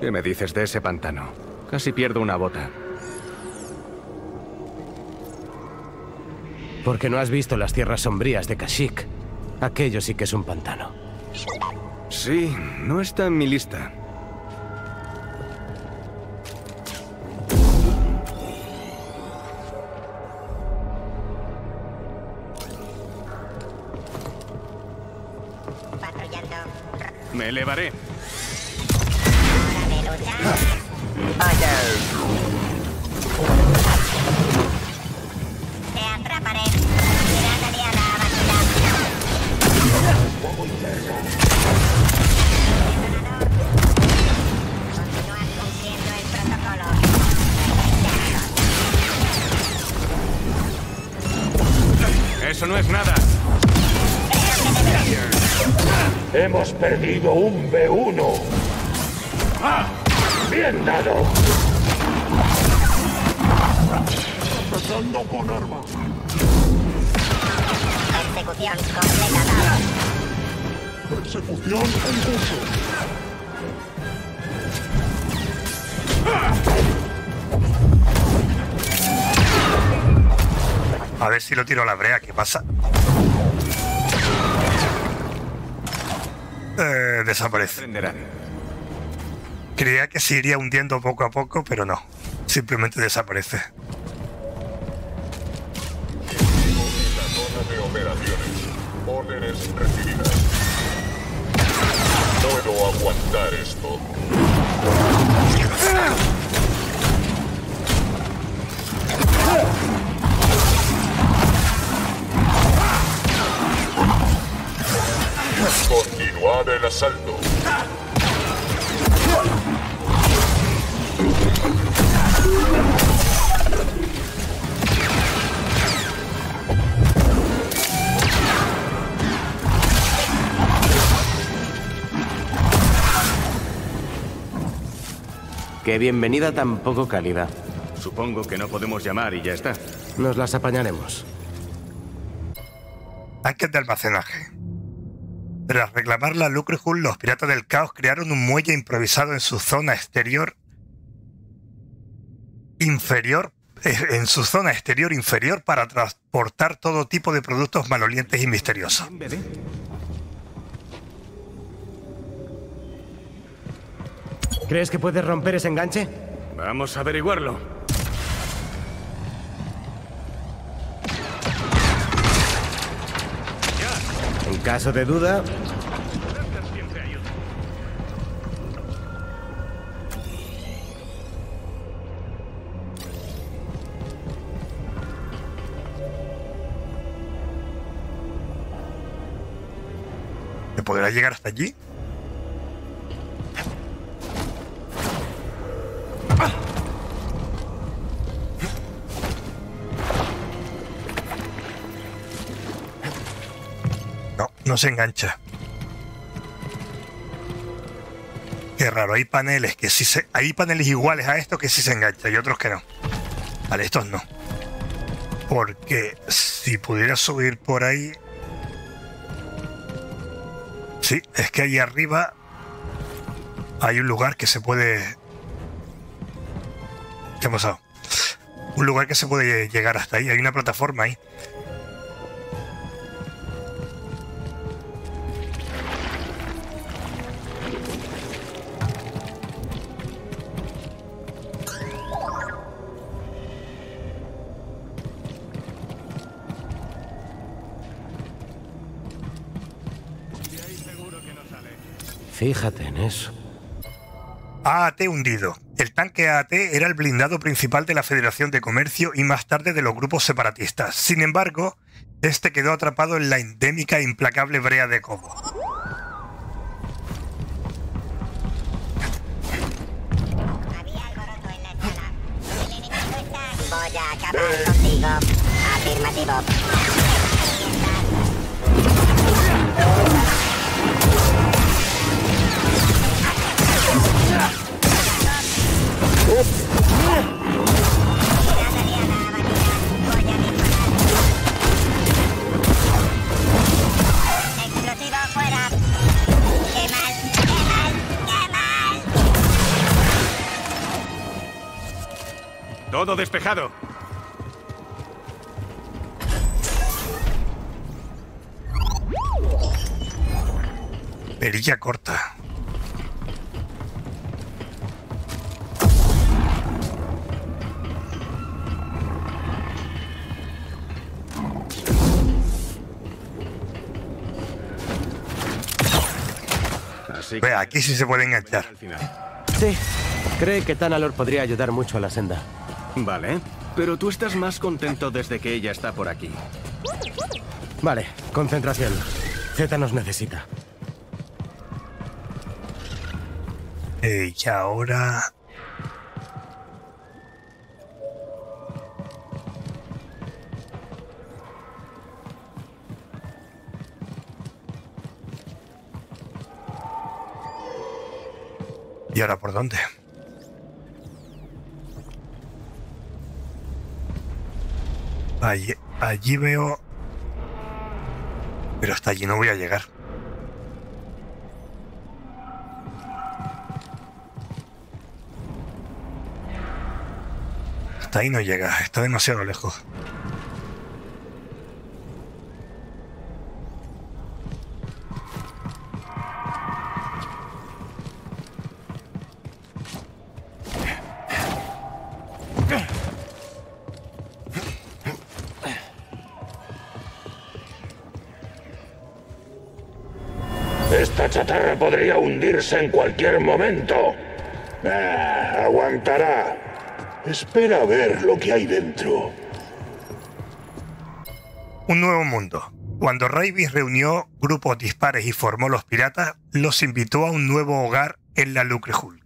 ¿Qué me dices de ese pantano? Casi pierdo una bota. Porque no has visto las tierras sombrías de Kashyyyk. Aquello sí que es un pantano. Sí, no está en mi lista. Me elevaré. Hora de luchar. Te atraparé. Pirata de ala batida. Continúa cumpliendo el protocolo. Eso no es nada. Hemos perdido un B uno. ¡Ah! ¡Bien dado! Empezando con arma. Persecución completada. Persecución en curso. A ver si lo tiro a la brea, ¿qué pasa? Eh, desaparece. Creía que se iría hundiendo poco a poco, pero no. Simplemente desaparece. Zona de operaciones. Órdenes recibidas. Puedo aguantar esto. Continuar el asalto. Qué bienvenida tan poco cálida. Supongo que no podemos llamar y ya está. Nos las apañaremos. Tanques de almacenaje. Tras reclamar la Lucrehulk, los Piratas del Caos crearon un muelle improvisado en su zona exterior inferior, en su zona exterior inferior para transportar todo tipo de productos malolientes y misteriosos. ¿Crees que puedes romper ese enganche? Vamos a averiguarlo. En caso de duda... ¿Podrá llegar hasta allí? No, no se engancha. Qué raro, hay paneles que sí se... hay paneles iguales a estos que sí se enganchan y otros que no. Vale, estos no. Porque si pudiera subir por ahí... Sí, es que ahí arriba hay un lugar que se puede... ¿Qué ha pasado? Un lugar que se puede llegar hasta ahí. Hay una plataforma ahí. Fíjate en eso. A A T hundido. El tanque A A T era el blindado principal de la Federación de Comercio y más tarde de los grupos separatistas. Sin embargo, este quedó atrapado en la endémica e implacable brea de Koboh. Había algo roto en la escala. El enemigo está... Voy a acabar contigo. Afirmativo. Explosivo fuera. ¡Qué mal! ¡Qué mal! ¡Qué mal! Todo despejado. Perilla corta. Vea, aquí sí se puede enganchar. Sí, cree que Tanalorr podría ayudar mucho a la senda. Vale, pero tú estás más contento desde que ella está por aquí. Vale, concentración. Zeta nos necesita. Eh, y ahora... ¿Y ahora por dónde? Allí, allí veo... Pero hasta allí no voy a llegar. Hasta ahí no llega, está demasiado lejos. Podría hundirse en cualquier momento. Ah, aguantará. Espera a ver lo que hay dentro. Un nuevo mundo. Cuando Rayvis reunió grupos dispares y formó los piratas, los invitó a un nuevo hogar en la Lucrehulk.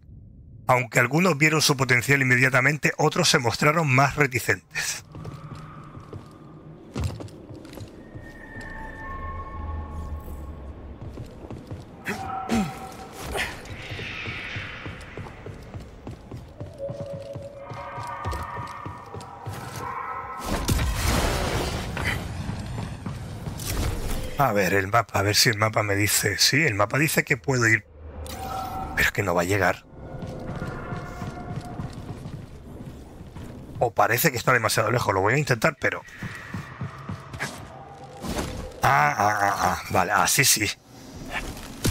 Aunque algunos vieron su potencial inmediatamente, otros se mostraron más reticentes. A ver, el mapa, a ver si el mapa me dice... Sí, el mapa dice que puedo ir... Pero es que no va a llegar. O parece que está demasiado lejos. Lo voy a intentar, pero... Ah, ah, ah, ah. Vale, así sí.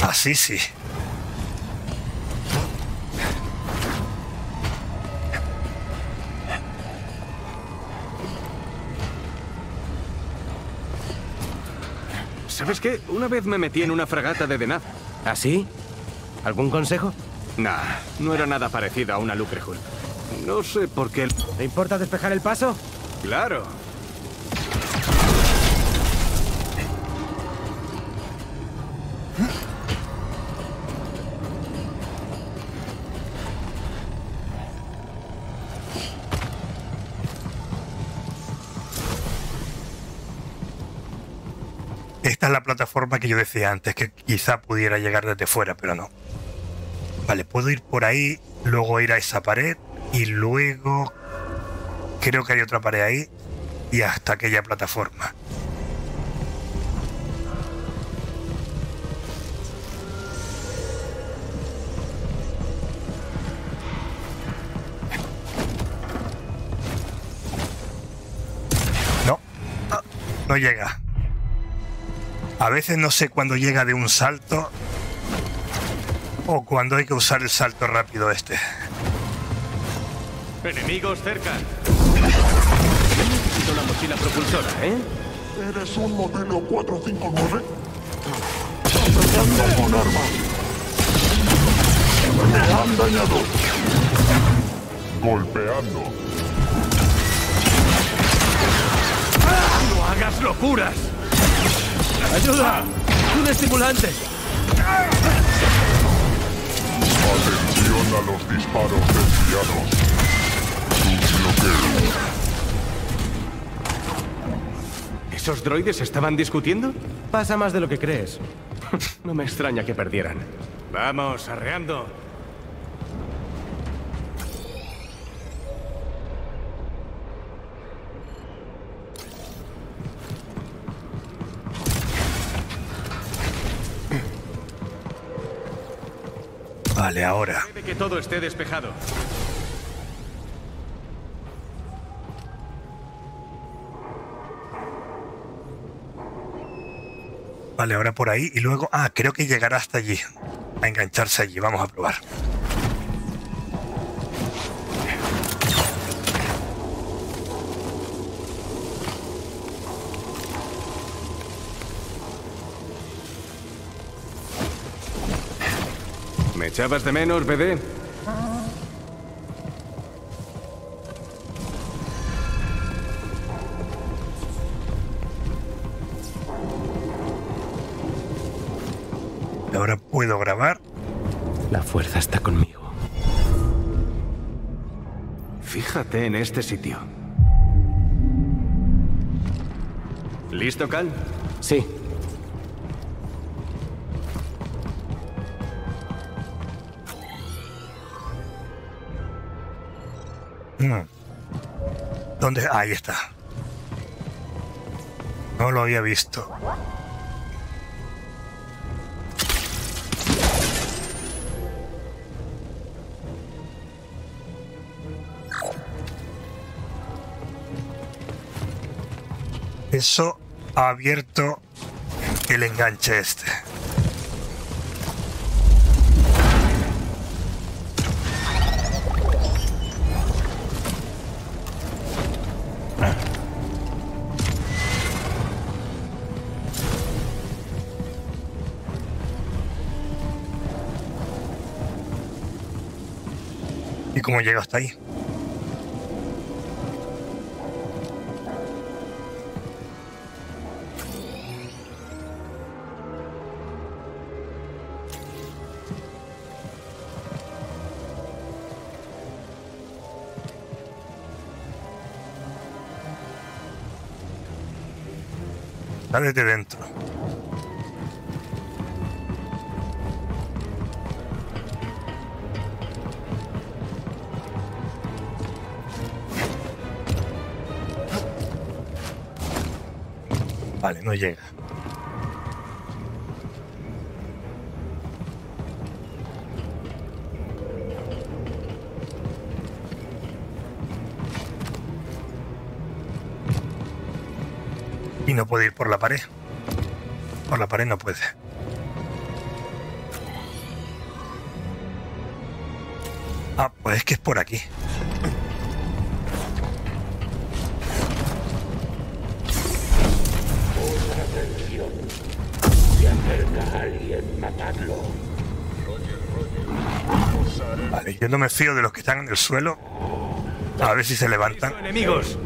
Así sí. ¿Sabes qué? Una vez me metí en una fragata de Denaz. ¿Ah, sí? ¿Algún consejo? Nah, no era nada parecido a una Lucrehulk. No sé por qué... El... ¿Te importa despejar el paso? ¡Claro! Esta es la plataforma que yo decía antes, que quizá pudiera llegar desde fuera, pero no. Vale, puedo ir por ahí, luego ir a esa pared y luego creo que hay otra pared ahí y hasta aquella plataforma. No, no llega. A veces no sé cuándo llega de un salto o cuando hay que usar el salto rápido este. Enemigos cerca. Necesito la mochila propulsora, ¿eh? Eres un modelo cuatro cinco nueve. Atacando con arma. Me han dañado. Golpeando. ¡No hagas locuras! ¡Ayuda! ¡Un estimulante! Atención a los disparos desviados. Bloqueo. ¿Esos droides estaban discutiendo? Pasa más de lo que crees. No me extraña que perdieran. Vamos, arreando. Vale, ahora. Debe que todo esté despejado. Vale, ahora por ahí y luego... Ah, creo que llegará hasta allí. A engancharse allí. Vamos a probar. ¿Me echabas de menos, B D? Ahora puedo grabar. La fuerza está conmigo. Fíjate en este sitio. ¿Listo, Cal? Sí. ¿Dónde? Ahí está. No lo había visto. Eso ha abierto el enganche este. ¿Y cómo llega hasta ahí? Dale de dentro. Vale, no llega. Y no puede ir por la pared. Por la pared no puede. Ah, pues es que es por aquí. Atención. Si acerca a alguien, matadlo. Vale, yo no me fío de los que están en el suelo. A ver si se levantan. Enemigos.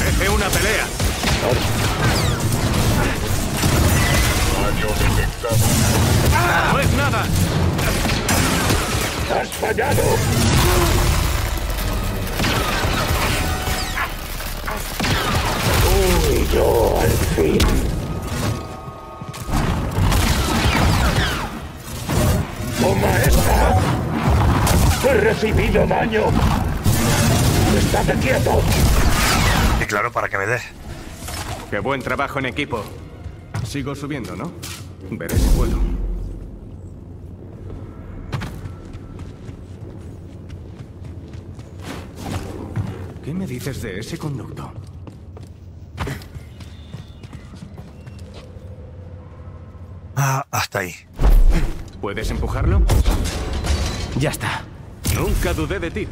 ¡Es una pelea! ¡Ah! ¡No es nada! ¡Has fallado! ¡Uy! yo al fin. ¡Toma esta! ¡He recibido daño! ¡Estate quieto! Y claro, para que me dé. ¡Qué buen trabajo en equipo! Sigo subiendo, ¿no? Veré si puedo. ¿Qué me dices de ese conducto? Ah, hasta ahí. ¿Puedes empujarlo? Ya está. Nunca dudé de ti.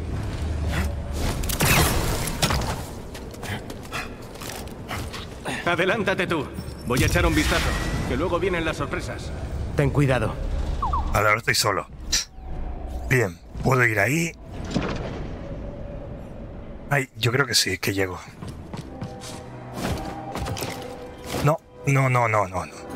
Adelántate tú. Voy a echar un vistazo, que luego vienen las sorpresas. Ten cuidado. Ahora estoy solo. Bien, puedo ir ahí. Ay, yo creo que sí, que llego. No, no, no, no, no, no.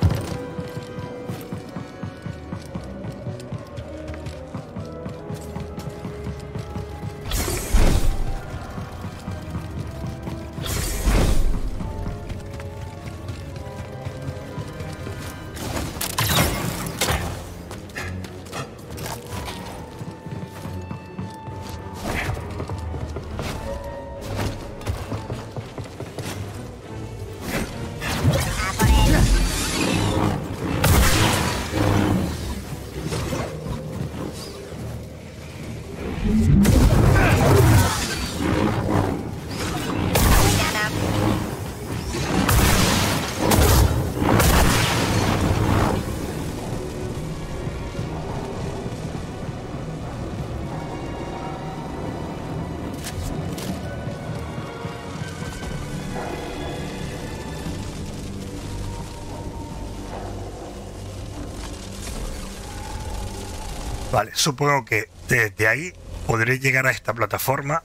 Vale, supongo que desde ahí podré llegar a esta plataforma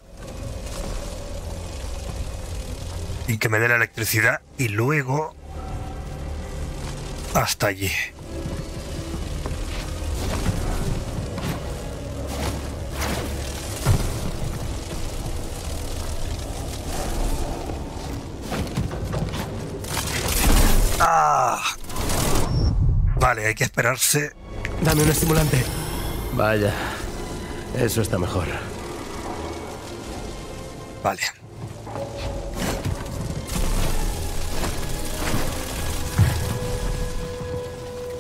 y que me dé la electricidad y luego hasta allí. Ah. Vale, hay que esperarse. Dame un estimulante. Vaya, eso está mejor. Vale.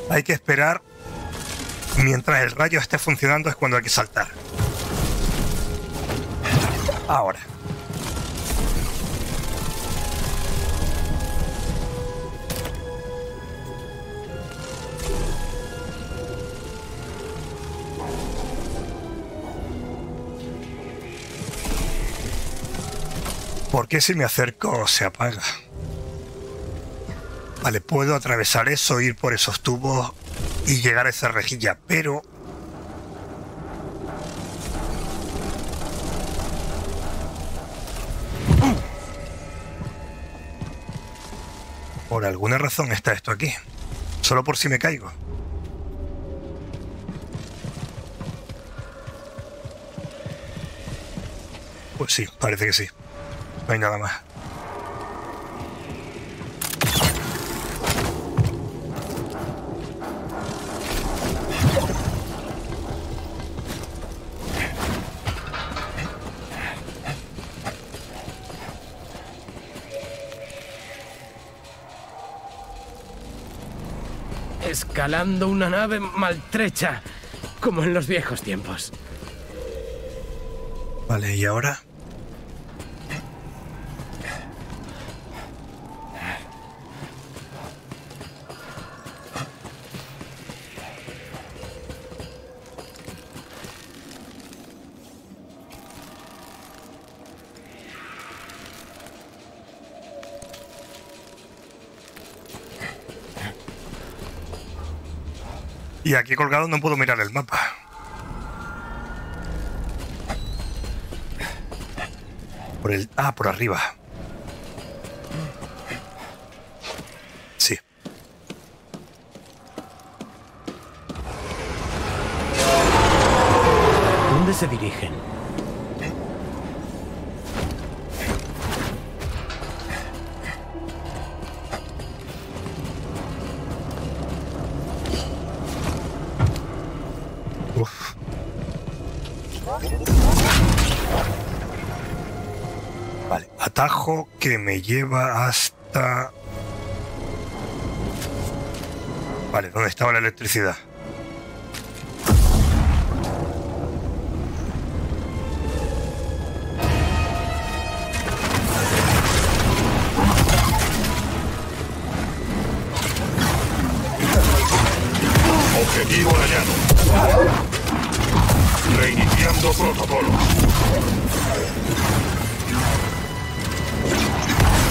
Hay que esperar. Mientras el rayo esté funcionando es cuando hay que saltar. Ahora. ¿Por qué si me acerco se apaga? Vale, puedo atravesar eso, ir por esos tubos y llegar a esa rejilla, pero... Por alguna razón está esto aquí. Solo por si me caigo. Pues sí, parece que sí. No hay nada más. Escalando una nave maltrecha, como en los viejos tiempos. Vale, ¿y ahora? Y aquí colgado no puedo mirar el mapa. Por el... Ah, por arriba. Sí. ¿Dónde se dirigen? atajo que me lleva hasta... Vale, ¿dónde estaba la electricidad? Objetivo hallado. Reiniciando protocolo.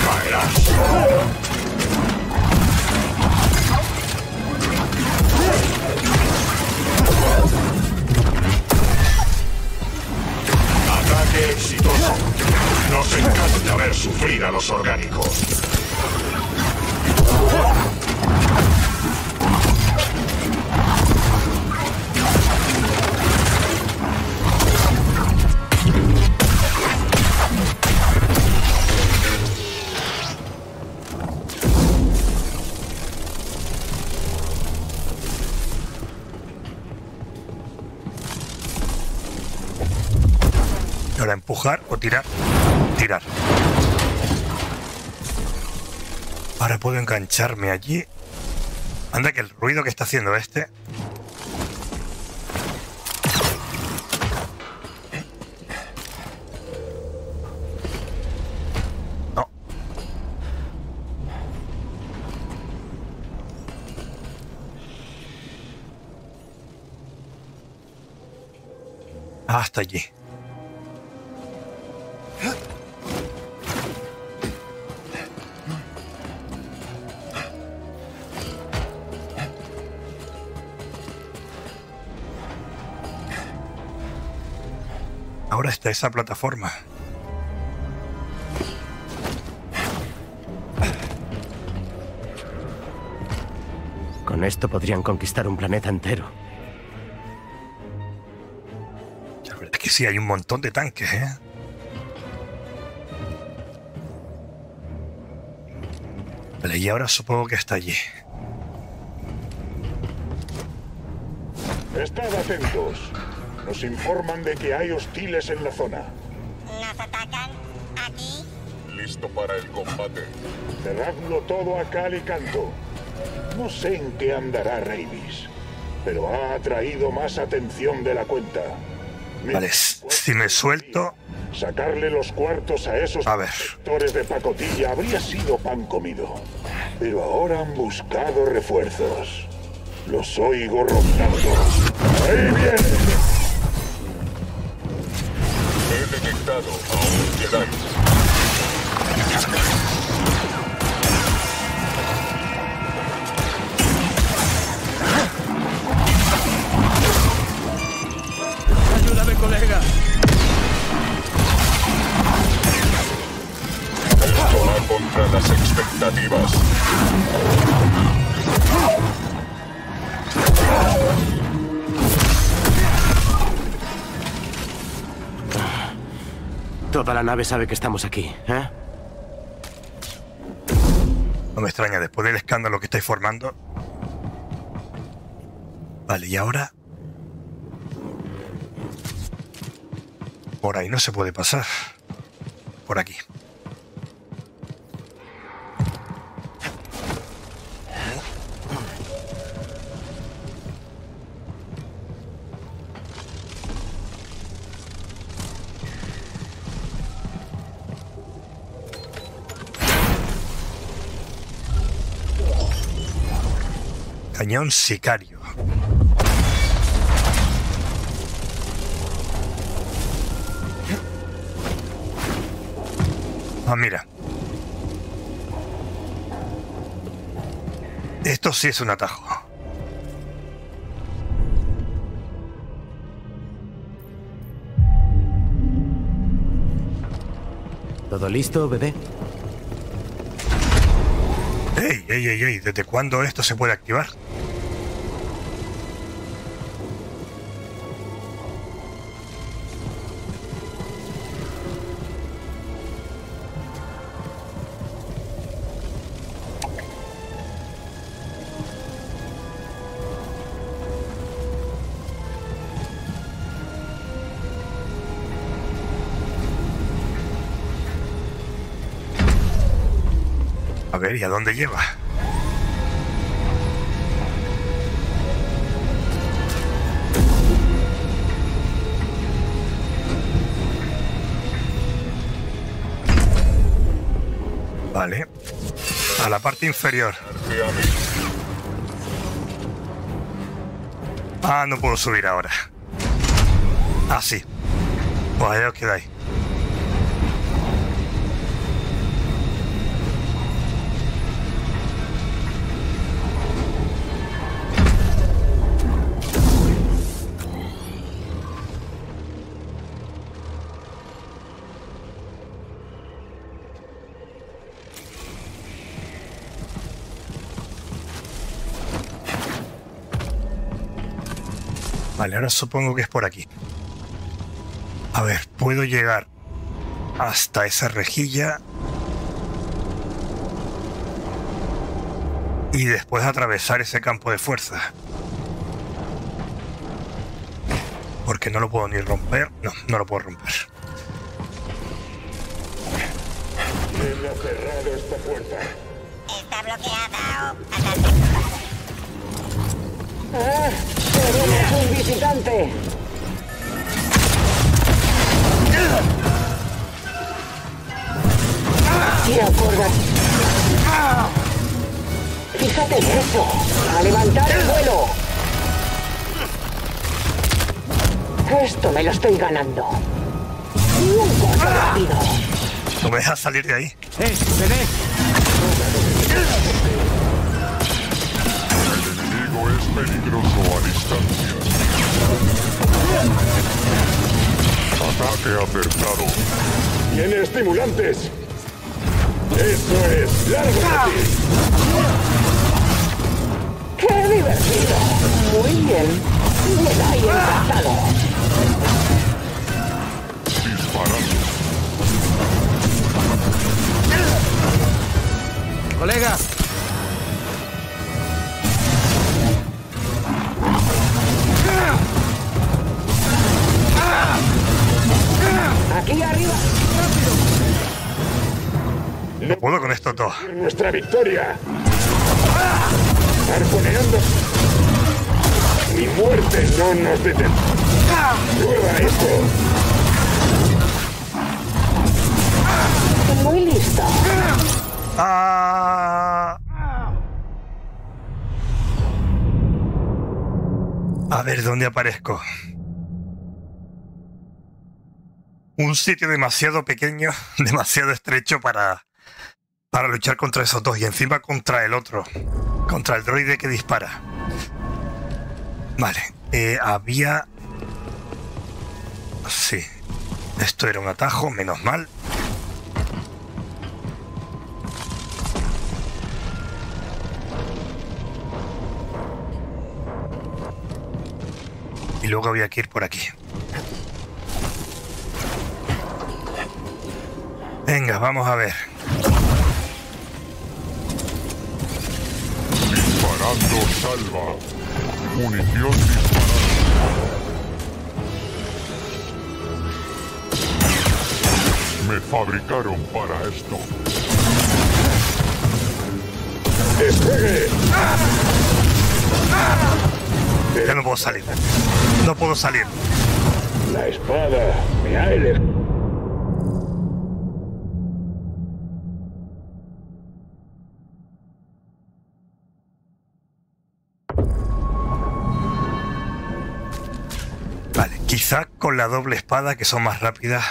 Caerás. Ataque exitoso. Nos encanta haber sufrido a los orgánicos. Para empujar o tirar. Tirar. Ahora puedo engancharme allí. Anda que el ruido que está haciendo este. No. Hasta allí. Ahora está esa plataforma. Con esto podrían conquistar un planeta entero. La verdad es que sí, hay un montón de tanques, ¿eh? Vale, y ahora supongo que está allí. Estad atentos. Nos informan de que hay hostiles en la zona. ¿Nos atacan? ¿Aquí? Listo para el combate. Cerradlo todo a cal y canto. No sé en qué andará Rayvis, pero ha atraído más atención de la cuenta. Vale, si me suelto... Sacarle los cuartos a esos sectores de pacotilla habría sido pan comido. Pero ahora han buscado refuerzos. Los oigo rondando. ¡Ahí viene! A un Jedi. Ayúdame, colega. Esto va contra las expectativas. Toda la nave sabe que estamos aquí, ¿eh? No me extraña, después del escándalo que estáis formando. Vale, y ahora... Por ahí no se puede pasar. Por aquí. Cañón sicario. Ah, mira. Esto sí es un atajo. ¿Todo listo, bebé? ¡Ey, ey, ey, ey! ¿Desde cuándo esto se puede activar? A ver, ¿y a dónde lleva? Vale. A la parte inferior. Ah, no puedo subir ahora. Ah, sí. Pues ahí os quedáis. Vale, ahora supongo que es por aquí. A ver, puedo llegar hasta esa rejilla y después atravesar ese campo de fuerza. Porque no lo puedo ni romper. No, no lo puedo romper. Hemos cerrado esta puerta. Está bloqueada o atacada. ¡Ah! ¡Tenemos un visitante! ¡Tira cuerda! ¡Fíjate en eso! ¡A levantar el vuelo! Esto me lo estoy ganando. ¡Un corto rápido! ¿No me dejas salir de ahí? ¡Eh, B D! Es peligroso a distancia. Ataque acertado. Tiene estimulantes. Eso es. ¡Largo! ¡Qué divertido! Muy bien. Jedi encantado. Disparando. Colega. Aquí arriba. Rápido. No puedo con esto todo. Nuestra victoria. Arponeando. Mi muerte no nos detendrá. Prueba esto. Muy listo. Ah. A ver dónde aparezco. Un sitio demasiado pequeño, demasiado estrecho para, para luchar contra esos dos. Y encima contra el otro, contra el droide que dispara. Vale, eh, había... Sí, esto era un atajo, menos mal. Y luego había que ir por aquí. Venga, vamos a ver. Disparando salva. Munición disparada. Me fabricaron para esto. ¡Despegue! Ya no puedo salir. No puedo salir. La espada me ha elegido. Quizá con la doble espada, que son más rápidas.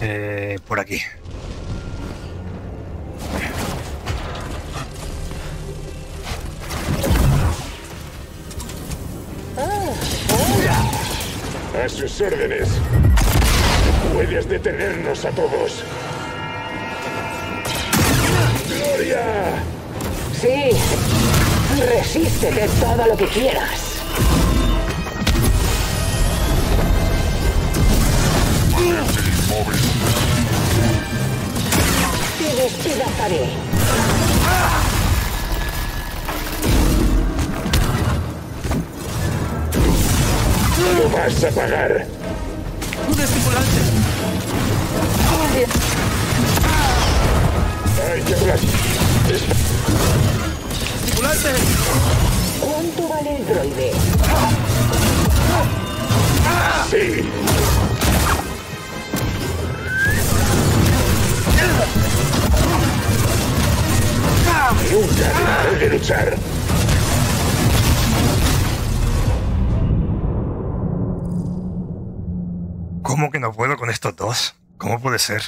Eh, por aquí. ¡Hola! A sus órdenes. Puedes detenernos a todos. Sí, resístete todo lo que quieras. Te despedazaré. ¡Ah! vas a pagar. ¡Un estimulante! ¡Ay, qué gracia! ¡Estimulante! ¿Cuánto vale el droide? ¡Sí! Nunca dejaré de luchar. ¿Cómo que no puedo con estos dos? ¿Cómo puede ser?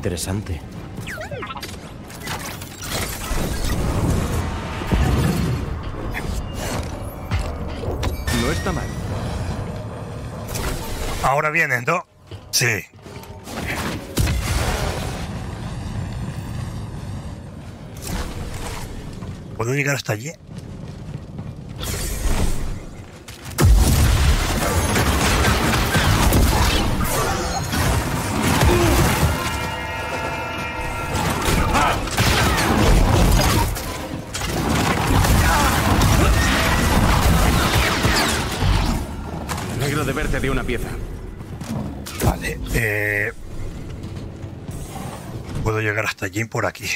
Interesante. No está mal. Ahora vienen, ¿no? Sí. ¿Puedo llegar hasta allí? De una pieza. Vale, eh... puedo llegar hasta allí por aquí.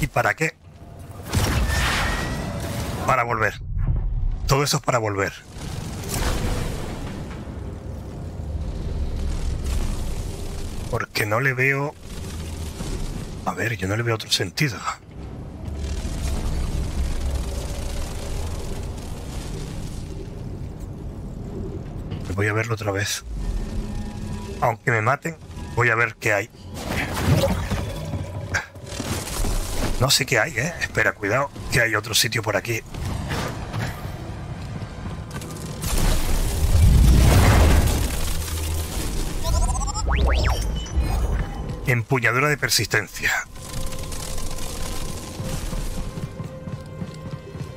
¿Y para qué? Para volver. Todo eso es para volver. Porque no le veo... A ver, yo no le veo otro sentido. Voy a verlo otra vez. Aunque me maten, voy a ver qué hay. No sé qué hay, ¿eh? Espera, cuidado, que hay otro sitio por aquí. Empuñadura de persistencia.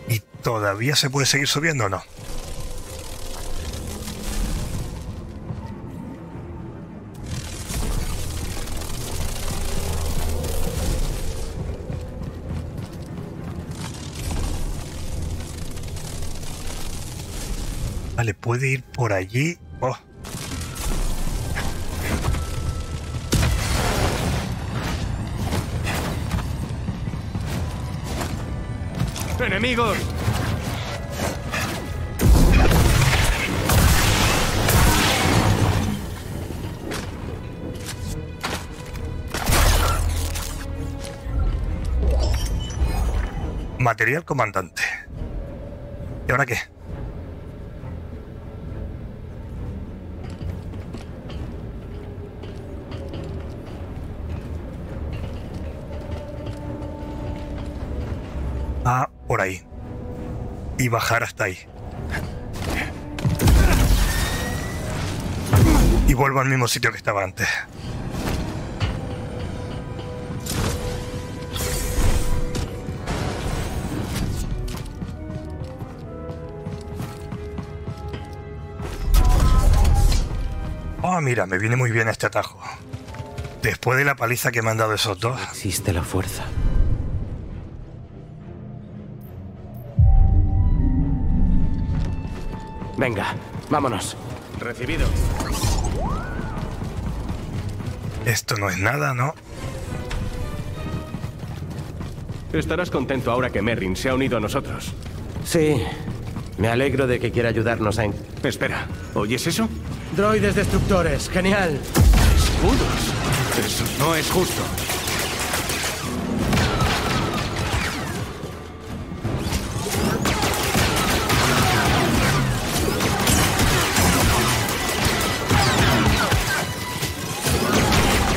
¿Y todavía se puede seguir subiendo o no? Vale, puede ir por allí. Oh. ¡Enemigos! Material comandante. ¿Y ahora qué? Ah, por ahí. Y bajar hasta ahí. Y vuelvo al mismo sitio que estaba antes. Oh, mira, me viene muy bien este atajo. Después de la paliza que me han dado esos dos. Existe la fuerza. Venga, vámonos. Recibido. Esto no es nada, ¿no? Estarás contento ahora que Merrin se ha unido a nosotros. Sí. Me alegro de que quiera ayudarnos a... En... Espera, ¿oyes eso? Droides destructores, genial. ¿Escudos? Eso no es justo.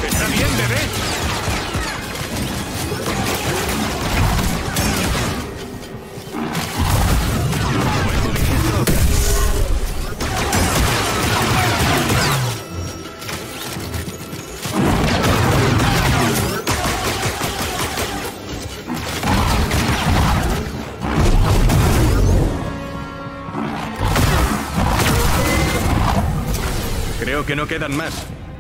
¿Está bien, bebé? Que no quedan más.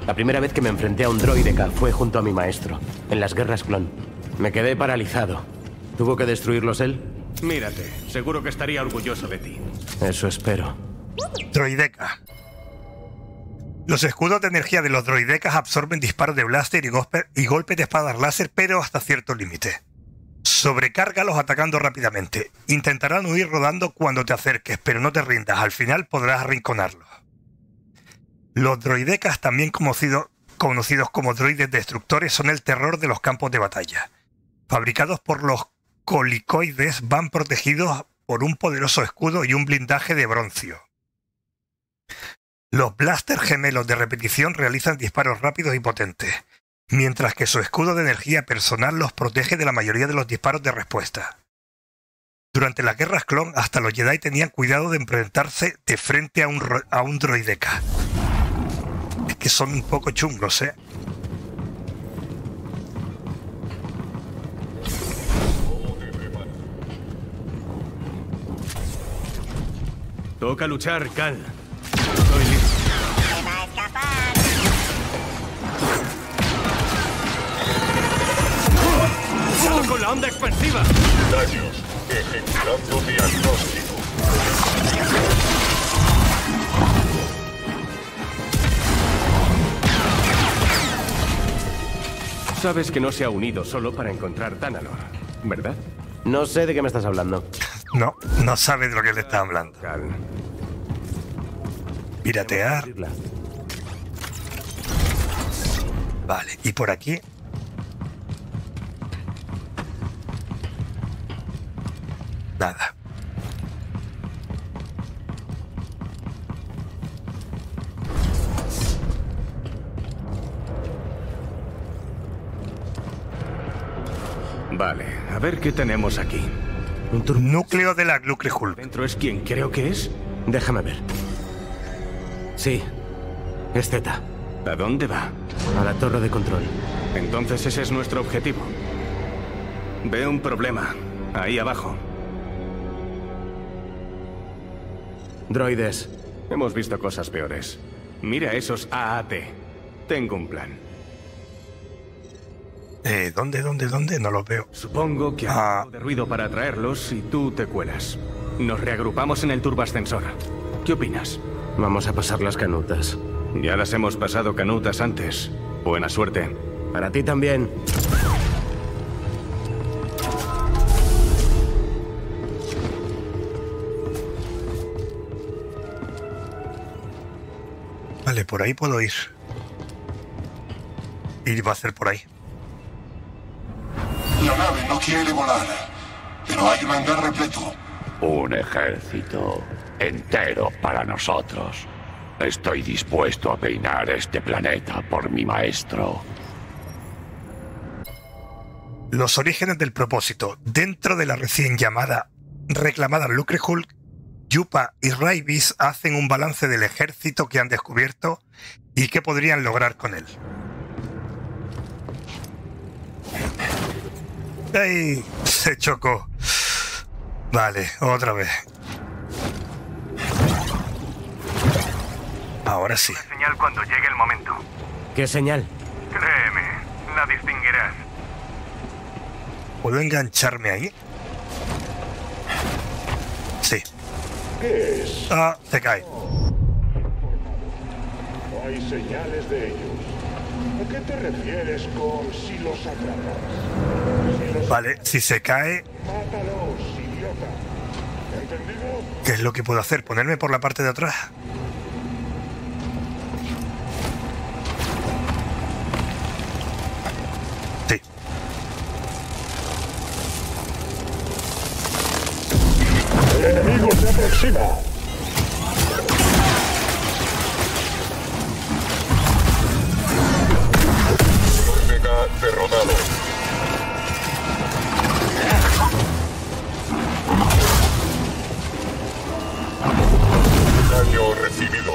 La primera vez que me enfrenté a un droideka fue junto a mi maestro, en las guerras clon. Me quedé paralizado. ¿Tuvo que destruirlos él? Mírate, seguro que estaría orgulloso de ti. Eso espero. Droideka. Los escudos de energía de los droidekas absorben disparos de blaster y, y golpes de espadas láser, pero hasta cierto límite. Sobrecárgalos atacando rápidamente. Intentarán huir rodando cuando te acerques, pero no te rindas. Al final podrás arrinconarlos. Los droidekas, también conocido, conocidos como droides destructores, son el terror de los campos de batalla. Fabricados por los colicoides, van protegidos por un poderoso escudo y un blindaje de broncio. Los blasters gemelos de repetición realizan disparos rápidos y potentes, mientras que su escudo de energía personal los protege de la mayoría de los disparos de respuesta. Durante las guerras clon, hasta los Jedi tenían cuidado de enfrentarse de frente a un, a un droideka. Es que son un poco chungos, ¿eh? Toca luchar, Cal. Estoy listo. ¡Se va a escapar! ¡Cuidado con la onda expansiva! ¡Daños! Ejecutando diagnóstico. Sabes que no se ha unido solo para encontrar Tanalorr, ¿verdad? No sé de qué me estás hablando. No, no sabes de lo que le está hablando. Calma. Piratear. Vale, y por aquí. Nada. Vale, a ver qué tenemos aquí. Un núcleo de la Lucrehulk. ¿Dentro es quien creo que es? Déjame ver. Sí, es Zeta. ¿A dónde va? A la torre de control. Entonces ese es nuestro objetivo. Veo un problema, ahí abajo. Droides. Hemos visto cosas peores. Mira esos A A T. Tengo un plan. Eh, ¿Dónde, dónde, dónde? No los veo. Supongo que hay ah. algo de ruido para atraerlos y tú te cuelas. Nos reagrupamos en el turboascensor. ¿Qué opinas? Vamos a pasar las canutas. Ya las hemos pasado canutas antes. Buena suerte. Para ti también. Vale, por ahí puedo ir. Y va a ser por ahí. La nave no quiere volar, pero hay un hangar repleto. Un ejército entero para nosotros. Estoy dispuesto a peinar este planeta por mi maestro. Los orígenes del propósito. Dentro de la recién llamada, reclamada Lucrehulk, Yupa y Rayvis hacen un balance del ejército que han descubierto y qué podrían lograr con él. ¡Ey! Se chocó. Vale, otra vez. Ahora sí. Una señal cuando llegue el momento. ¿Qué señal? Créeme, la distinguirás. ¿Puedo engancharme ahí? Sí. ¿Qué es? Ah, se cae. No hay señales de ellos. ¿A qué te refieres con si los atrapas? Si los... Vale, si se cae... Mátalos, idiota. ¿Entendido? ¿Qué es lo que puedo hacer? ¿Ponerme por la parte de atrás? Sí. El enemigo se aproxima. Derrotado. Daño recibido.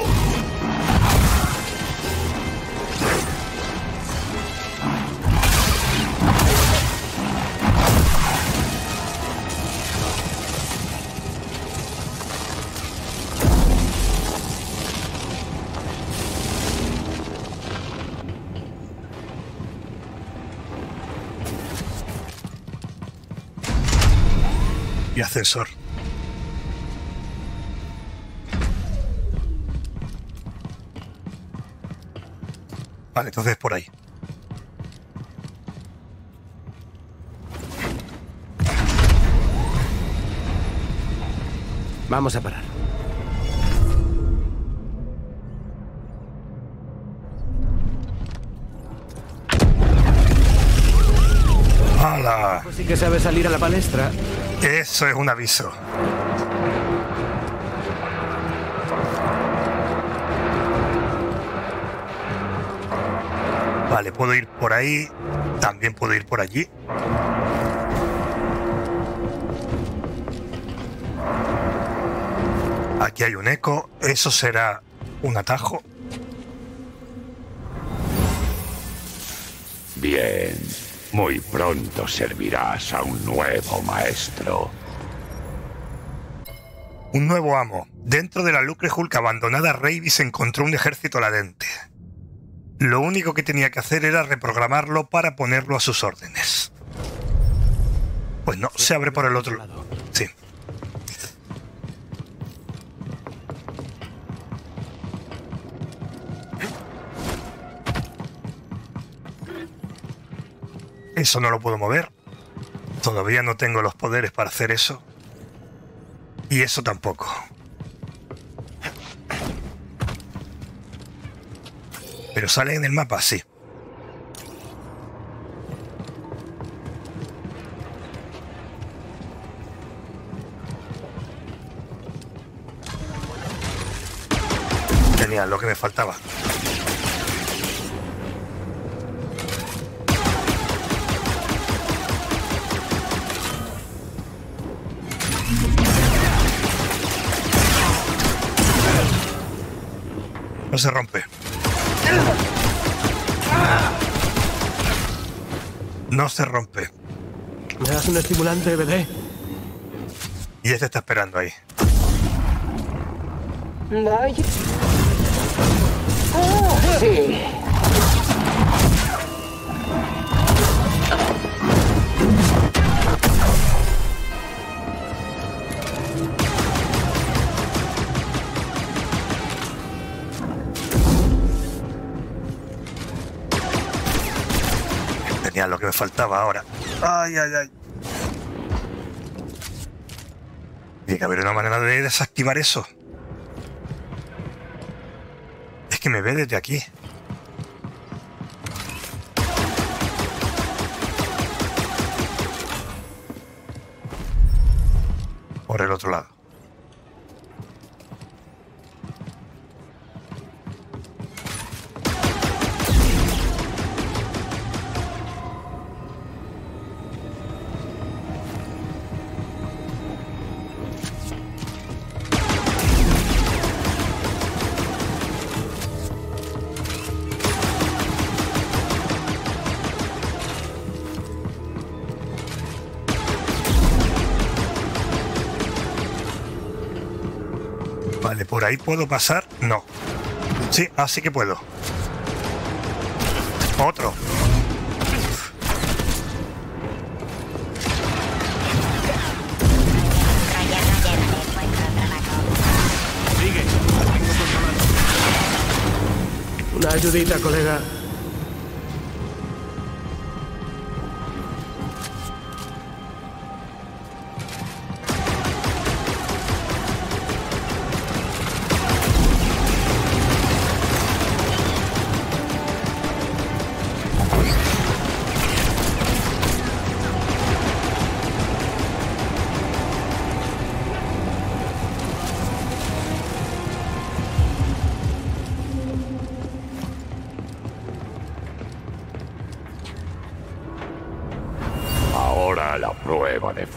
Y ascensor. Vale, entonces por ahí. Vamos a parar. ¡Hala! Pues sí que sabe salir a la palestra. Eso es un aviso. Vale, puedo ir por ahí. También puedo ir por allí. Aquí hay un eco. Eso será un atajo. Bien. Muy pronto servirás a un nuevo maestro. Un nuevo amo. Dentro de la Lucrehulk abandonada, Rayvis encontró un ejército latente. Lo único que tenía que hacer era reprogramarlo para ponerlo a sus órdenes. Pues no, se abre por el otro lado. Sí. Eso no lo puedo mover. Todavía no tengo los poderes para hacer eso. Y eso tampoco. Pero sale en el mapa, sí. Genial, lo que me faltaba. No se rompe. No se rompe. ¿Me das un estimulante, B D? Y este está esperando ahí. Oh, sí. Genial, lo que me faltaba ahora. Ay, ay, ay. Tiene que haber una manera de desactivar eso. Es que me ve desde aquí. Por el otro lado. Vale, por ahí puedo pasar. No. Sí, así que puedo. Otro. Una ayudita, colega.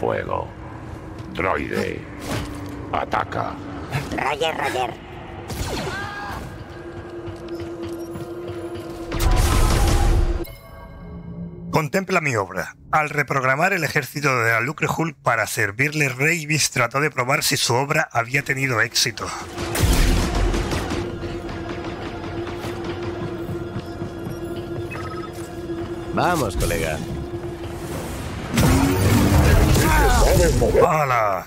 Fuego. Droide. Ataca. Roger, roger. Contempla mi obra. Al reprogramar el ejército de la Lucrehulk para servirle, Rayvis trató de probar si su obra había tenido éxito. Vamos, colega. ¡Hala!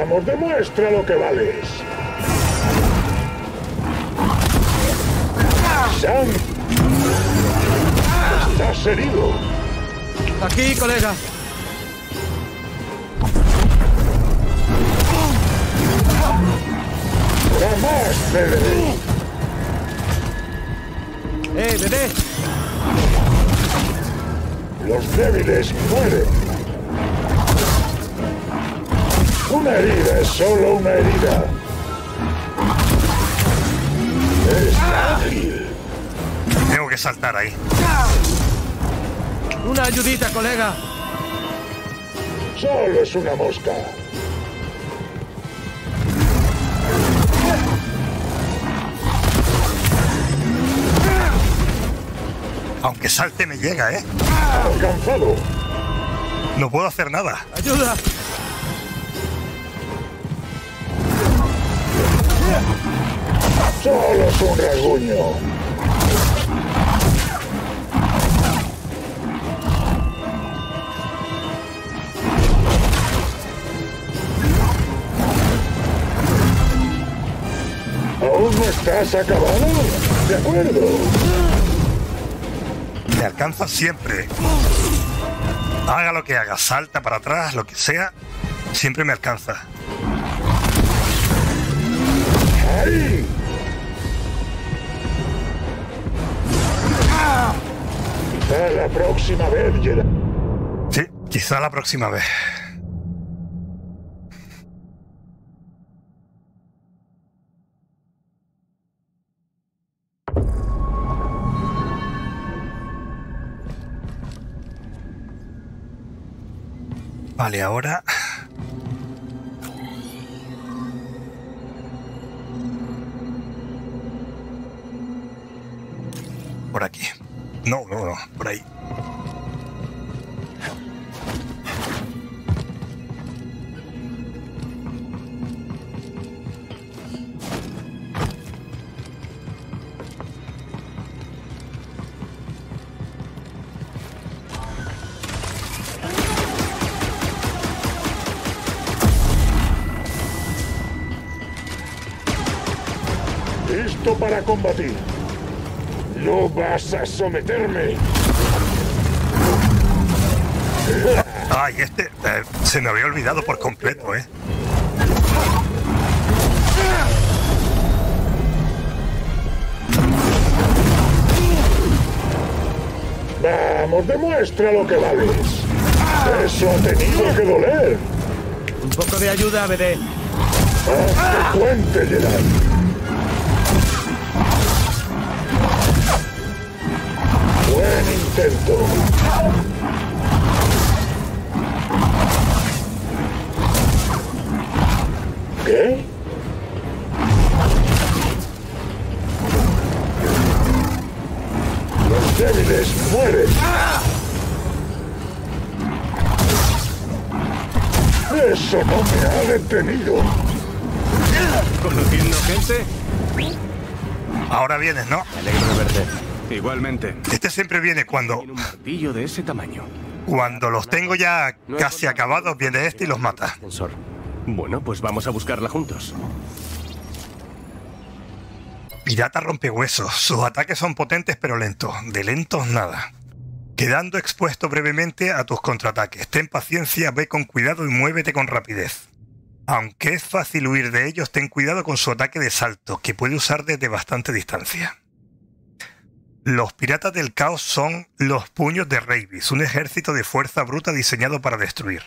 Vamos, demuestra lo que vales. Sam, estás herido. Aquí, colega. ¡Vamos, B D! ¡Eh, B D! Los débiles mueren. Una herida es solo una herida. Es ágil. Tengo que saltar ahí. Una ayudita, colega. Solo es una mosca. Aunque salte me llega, ¿eh? Alcanzado. No puedo hacer nada. Ayuda. Solo es un rasguño. ¿Aún no estás acabado? De acuerdo. Te alcanza siempre. Haga lo que haga, salta para atrás, lo que sea, siempre me alcanza. ¡Ay! Quizá la próxima vez, Jedi. Sí, quizá la próxima vez. Vale, ahora... Por aquí. No, no, no, por ahí. Listo para combatir. ¡No vas a someterme! Ay, este... Eh, se me había olvidado por completo, ¿eh? Vamos, demuestra lo que vales. Eso ha tenido que doler. Un poco de ayuda, B D. ¡Haz tu puente, Jedi! Buen intento. ¿Qué? Los débiles mueren. Eso no me ha detenido. ¿Conociendo gente? Ahora vienes, ¿no? Me alegro de verte. Igualmente. Este siempre viene cuando... Un martillo de ese tamaño. Cuando los tengo ya casi acabados, viene este y los mata. Bueno, pues vamos a buscarla juntos. Pirata rompehuesos. Sus ataques son potentes pero lentos. De lentos nada. Quedando expuesto brevemente a tus contraataques. Ten paciencia, ve con cuidado y muévete con rapidez. Aunque es fácil huir de ellos, ten cuidado con su ataque de salto, que puede usar desde bastante distancia. Los Piratas del Caos son los puños de Rayvis, un ejército de fuerza bruta diseñado para destruir.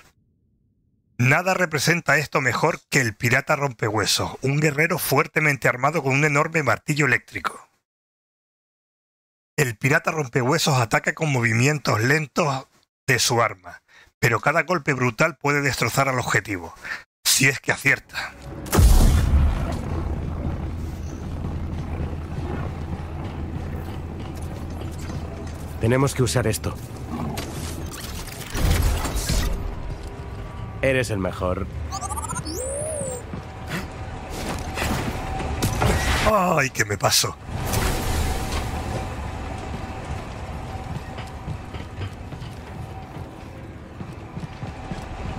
Nada representa esto mejor que el pirata rompehueso, un guerrero fuertemente armado con un enorme martillo eléctrico. El pirata rompehuesos ataca con movimientos lentos de su arma, pero cada golpe brutal puede destrozar al objetivo, si es que acierta. Tenemos que usar esto. Eres el mejor. ¡Ay, qué me pasó!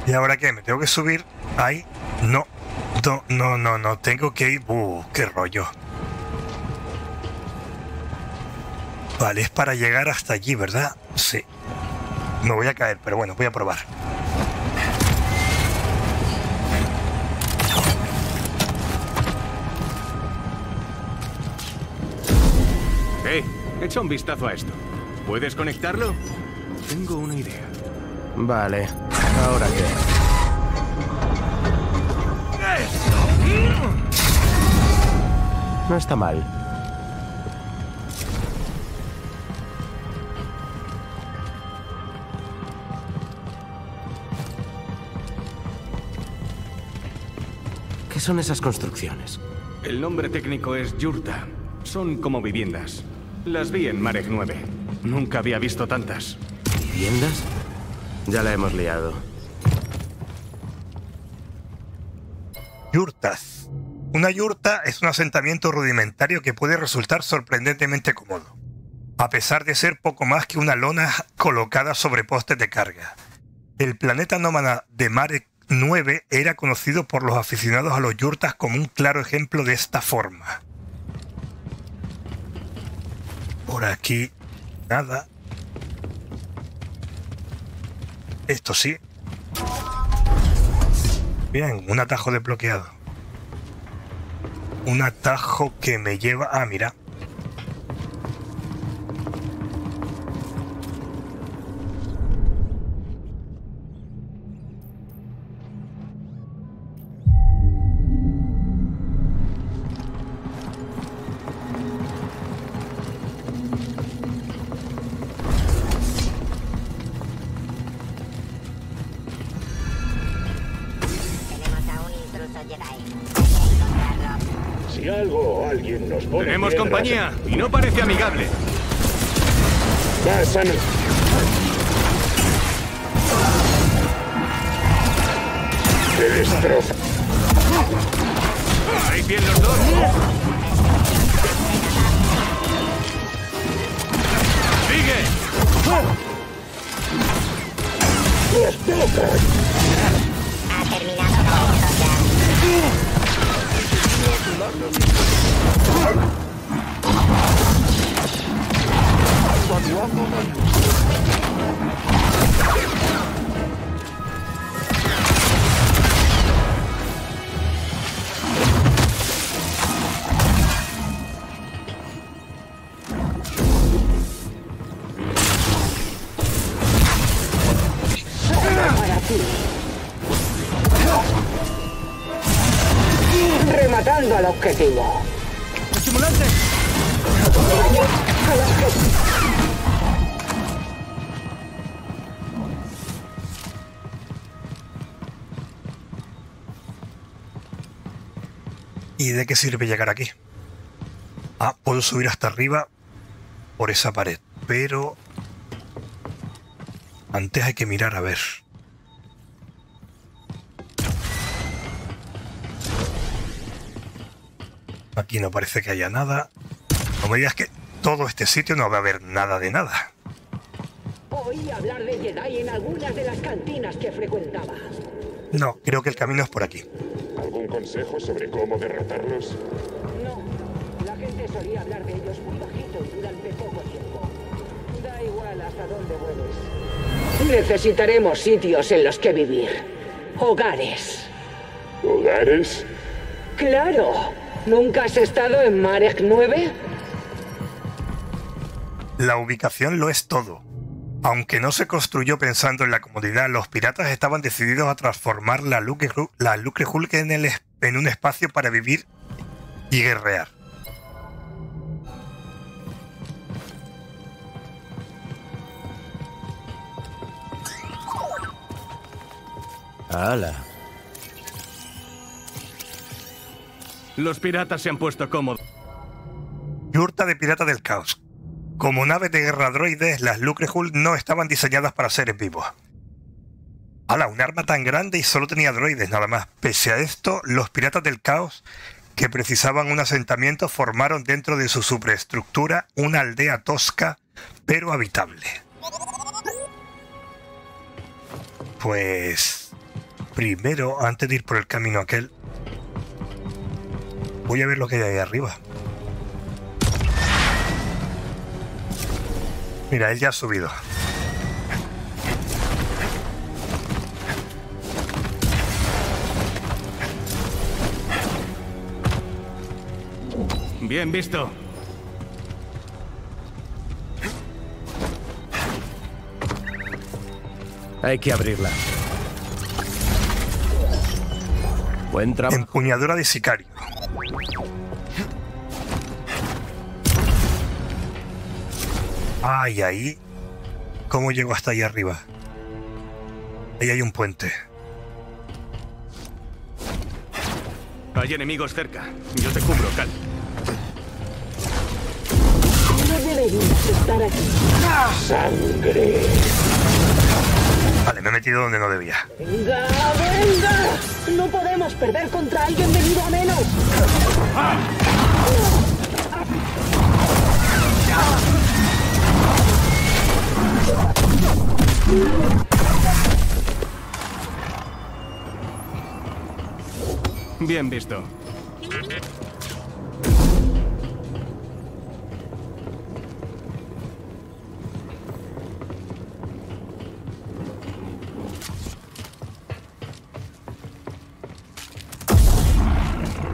¿Y ahora qué? ¿Me tengo que subir? Ahí. No. No, no, no. no. Tengo que ir... ¡Uh, qué rollo! Vale, es para llegar hasta allí, ¿verdad? Sí. Me voy a caer, pero bueno, voy a probar. Hey, echa un vistazo a esto. ¿Puedes conectarlo? Tengo una idea. Vale, ¿ahora qué? No está mal. ¿Qué son esas construcciones? El nombre técnico es yurta. Son como viviendas. Las vi en Marek nueve. Nunca había visto tantas. ¿Viviendas? Ya la hemos liado. Yurtas. Una yurta es un asentamiento rudimentario que puede resultar sorprendentemente cómodo, a pesar de ser poco más que una lona colocada sobre postes de carga. El planeta nómada de Marek nueve era conocido por los aficionados a los yurtas como un claro ejemplo de esta forma. Por aquí nada. Esto sí. Bien, un atajo desbloqueado. Un atajo que me lleva... Ah, mira. Tenemos compañía y no parece amigable. ¡Qué destrozo! ¡Ahí vienen los dos! ¡Sigue! ¡Destrozo! Ha terminado la historia. Llegando al objetivo. ¡Estimulante! ¡Al objetivo! ¿Y de qué sirve llegar aquí? Ah, puedo subir hasta arriba por esa pared, pero antes hay que mirar a ver. Aquí no parece que haya nada. No me digas que todo este sitio no va a haber nada de nada. Oí hablar de Jedi en algunas de las cantinas que frecuentaba. No, creo que el camino es por aquí. ¿Algún consejo sobre cómo derrotarlos? No, la gente solía hablar de ellos muy bajito durante poco tiempo. Da igual hasta dónde vuelves. Necesitaremos sitios en los que vivir. Hogares. ¿Hogares? ¡Claro! ¿Nunca has estado en Marek nueve? La ubicación lo es todo. Aunque no se construyó pensando en la comodidad, los piratas estaban decididos a transformar la Lucrehulk en, en un espacio para vivir y guerrear. ¡Hala! Los piratas se han puesto cómodos. Yurta de Pirata del Caos. Como naves de guerra droides, las Lucrehulk no estaban diseñadas para seres vivos. ¡Hala! Un arma tan grande y solo tenía droides, nada más. Pese a esto, los Piratas del Caos, que precisaban un asentamiento, formaron dentro de su superestructura una aldea tosca, pero habitable. Pues... primero, antes de ir por el camino aquel, voy a ver lo que hay ahí arriba. Mira, él ya ha subido. Bien visto. Hay que abrirla. Buen trabajo. Empuñadura de sicario. Ay, ah, ahí... ¿Cómo llego hasta ahí arriba? Ahí hay un puente. Hay enemigos cerca. Yo te cubro, Cal. No deberías estar aquí. ¡Ah! ¡Sangre! Vale, me he metido donde no debía. ¡Venga, venga! No podemos perder contra alguien venido a menos. ¡Ah! ¡Ah! Bien visto.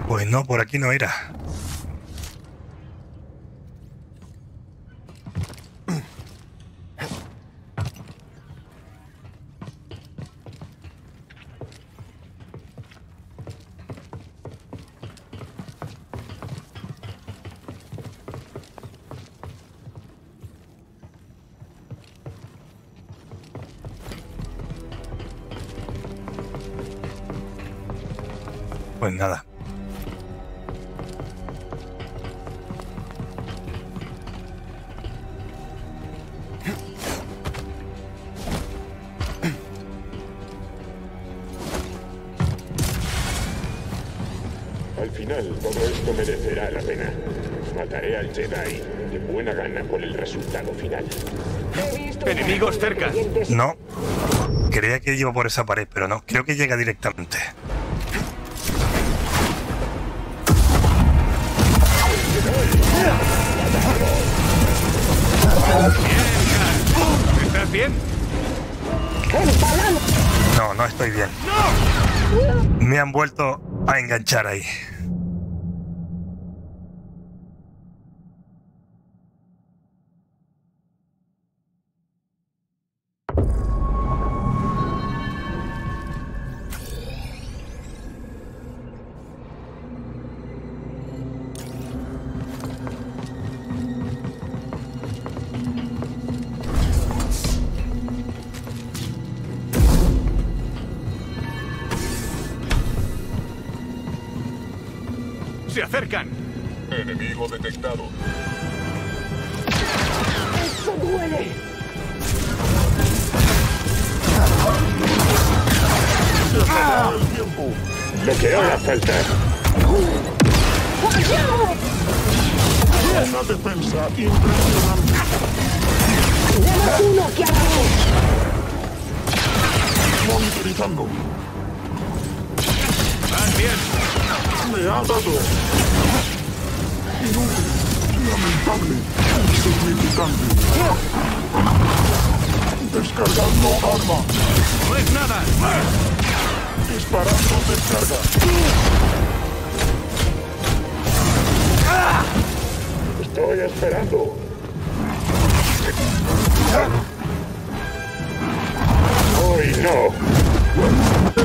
Pues no, por aquí no era. Pues nada. Al final, todo esto merecerá la pena. Mataré al Jedi de buena gana por el resultado final. ¡Enemigos cerca! No. Creía que iba por esa pared, pero no. Creo que llega directamente. ¿Estás bien? No, no estoy bien. Me han vuelto a enganchar ahí. acercan! Enemigo detectado. ¡Eso duele! Lo que hará el tiempo. Lo que ahora falta. Una defensa impresionante. ¡Lleva uno que hago! Monitorizando. ¡Van bien! ¡Me ha dado! Inútil, lamentable, insignificante. Descargando arma. ¡No es nada! Disparando descarga. Estoy esperando. Hoy no.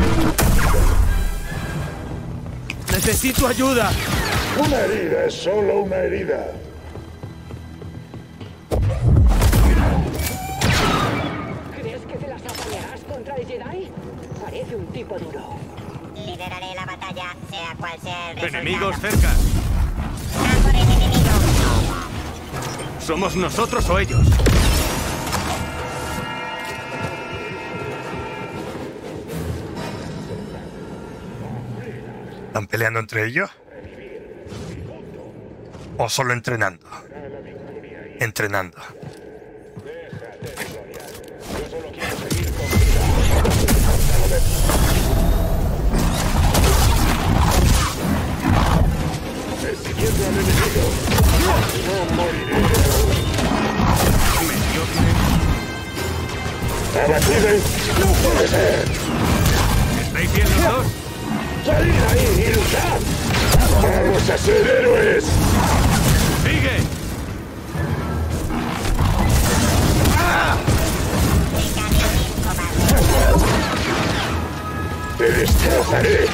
Necesito ayuda. Una herida es solo una herida. ¿Crees que te las apañarás contra el Jedi? Parece un tipo duro. Lideraré la batalla, sea cual sea el resultado. Enemigos cerca. ¡Ah, por el enemigo! ¿Somos nosotros o ellos? ¿Están peleando entre ellos? ¿O solo entrenando? Entrenando. ¿Estáis bien los dos? ¡Salid ahí y luchad! ¡Vamos a ser héroes! ¡Sigue! ¡Ah! ¡Te destrozaré!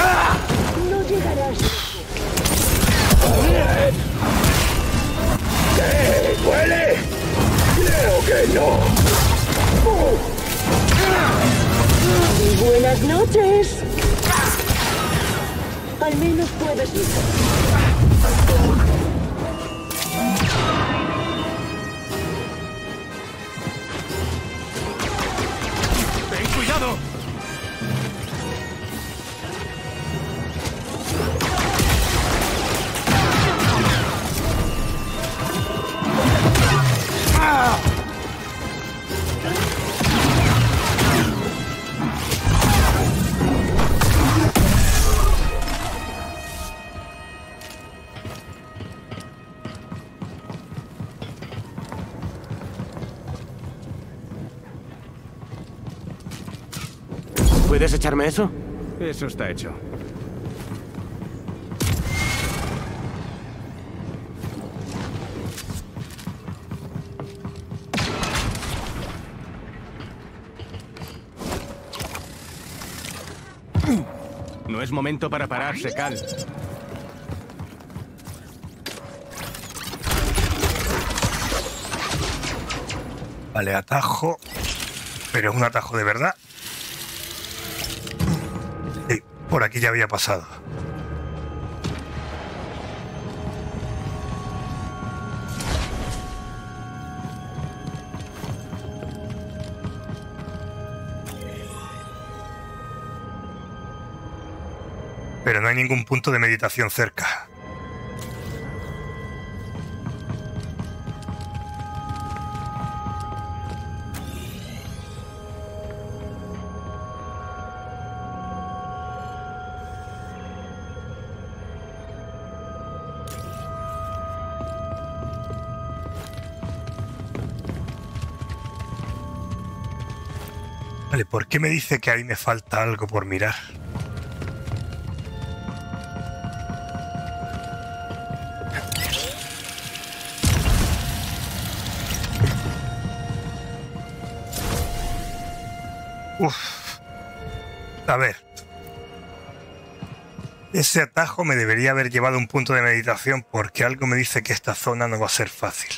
¡Ah! ¡No llegarás! ¿Qué? ¿Duele? ¡Creo que no! ¡Oh! ¡Ah! ¡Buenas noches! Al menos puedes ir. ¡Ten cuidado! ¡Ah! ¿Puedes echarme eso? Eso está hecho. No es momento para pararse, Cal. Vale, atajo. Pero es un atajo de verdad. Por aquí ya había pasado. Pero no hay ningún punto de meditación cerca. ¿Por qué me dice que ahí me falta algo por mirar? Uf. A ver. Ese atajo me debería haber llevado a un punto de meditación porque algo me dice que esta zona no va a ser fácil.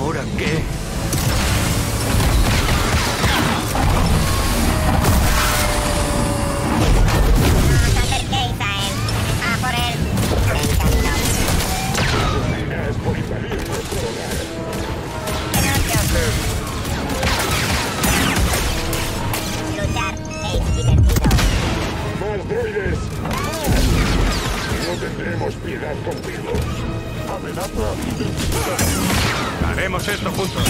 ¿Ahora qué? mires. No tendremos piedad contigo. Amenaza. Haremos esto juntos.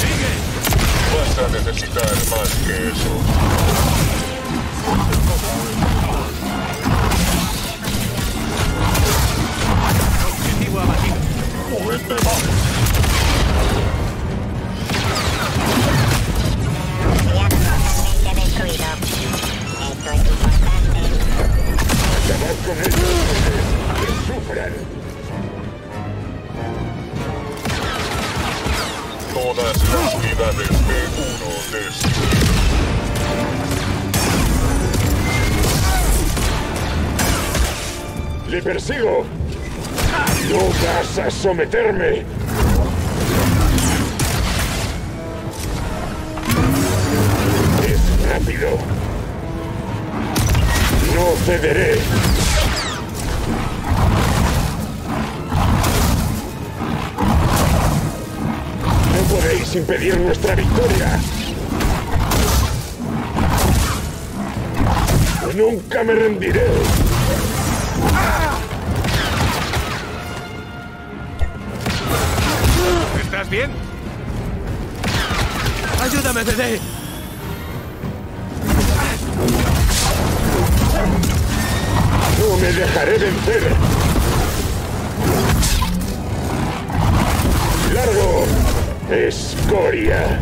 ¡Sigue! Vas a necesitar más que eso. Objetivo abatido. ¡Muévete más! Destruido. Esto es importante. Acabad con ellos, que sufran. Todas las unidades de uno destruidas. ¡Le persigo! ¡No vas a someterme! ¡Rápido! ¡No cederé! ¡No podéis impedir nuestra victoria! ¡Nunca me rendiré! ¿Estás bien? ¡Ayúdame, B D! No me dejaré vencer. ¡Largo! ¡Escoria!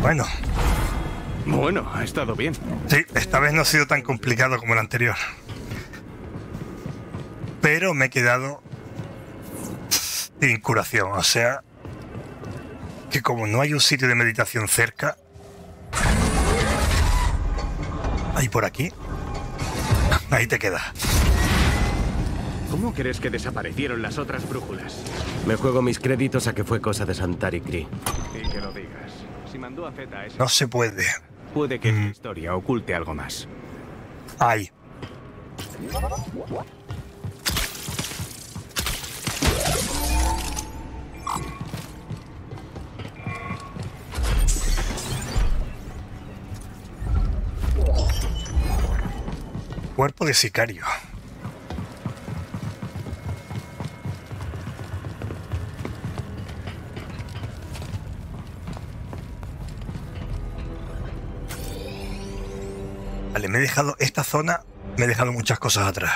Bueno. Bueno, ha estado bien. Sí, esta vez no ha sido tan complicado como la anterior. Pero me he quedado sin curación, o sea... que como no hay un sitio de meditación cerca... Ahí por aquí... Ahí te quedas. ¿Cómo crees que desaparecieron las otras brújulas? Me juego mis créditos a que fue cosa de Santari Khri. Y que lo digas. Si mandó a Zeta ese... No se puede. Puede que mm. la historia oculte algo más. Ahí. Cuerpo de sicario. Vale, me he dejado esta zona, me he dejado muchas cosas atrás.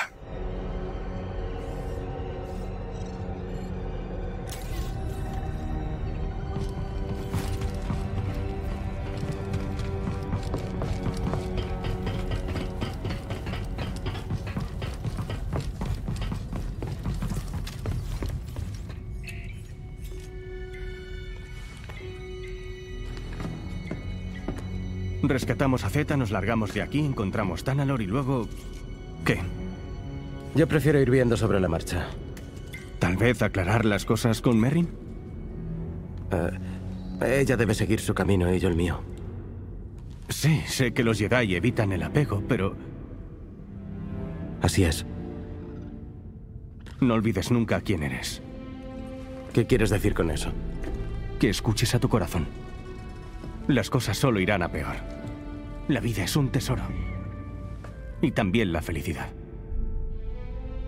Rescatamos a Zeta, nos largamos de aquí, encontramos Tanalorr y luego... ¿Qué? Yo prefiero ir viendo sobre la marcha. ¿Tal vez aclarar las cosas con Merrin? Uh, ella debe seguir su camino y yo el mío. Sí, sé que los Jedi evitan el apego, pero... Así es. No olvides nunca quién eres. ¿Qué quieres decir con eso? Que escuches a tu corazón. Las cosas solo irán a peor. La vida es un tesoro. Y también la felicidad.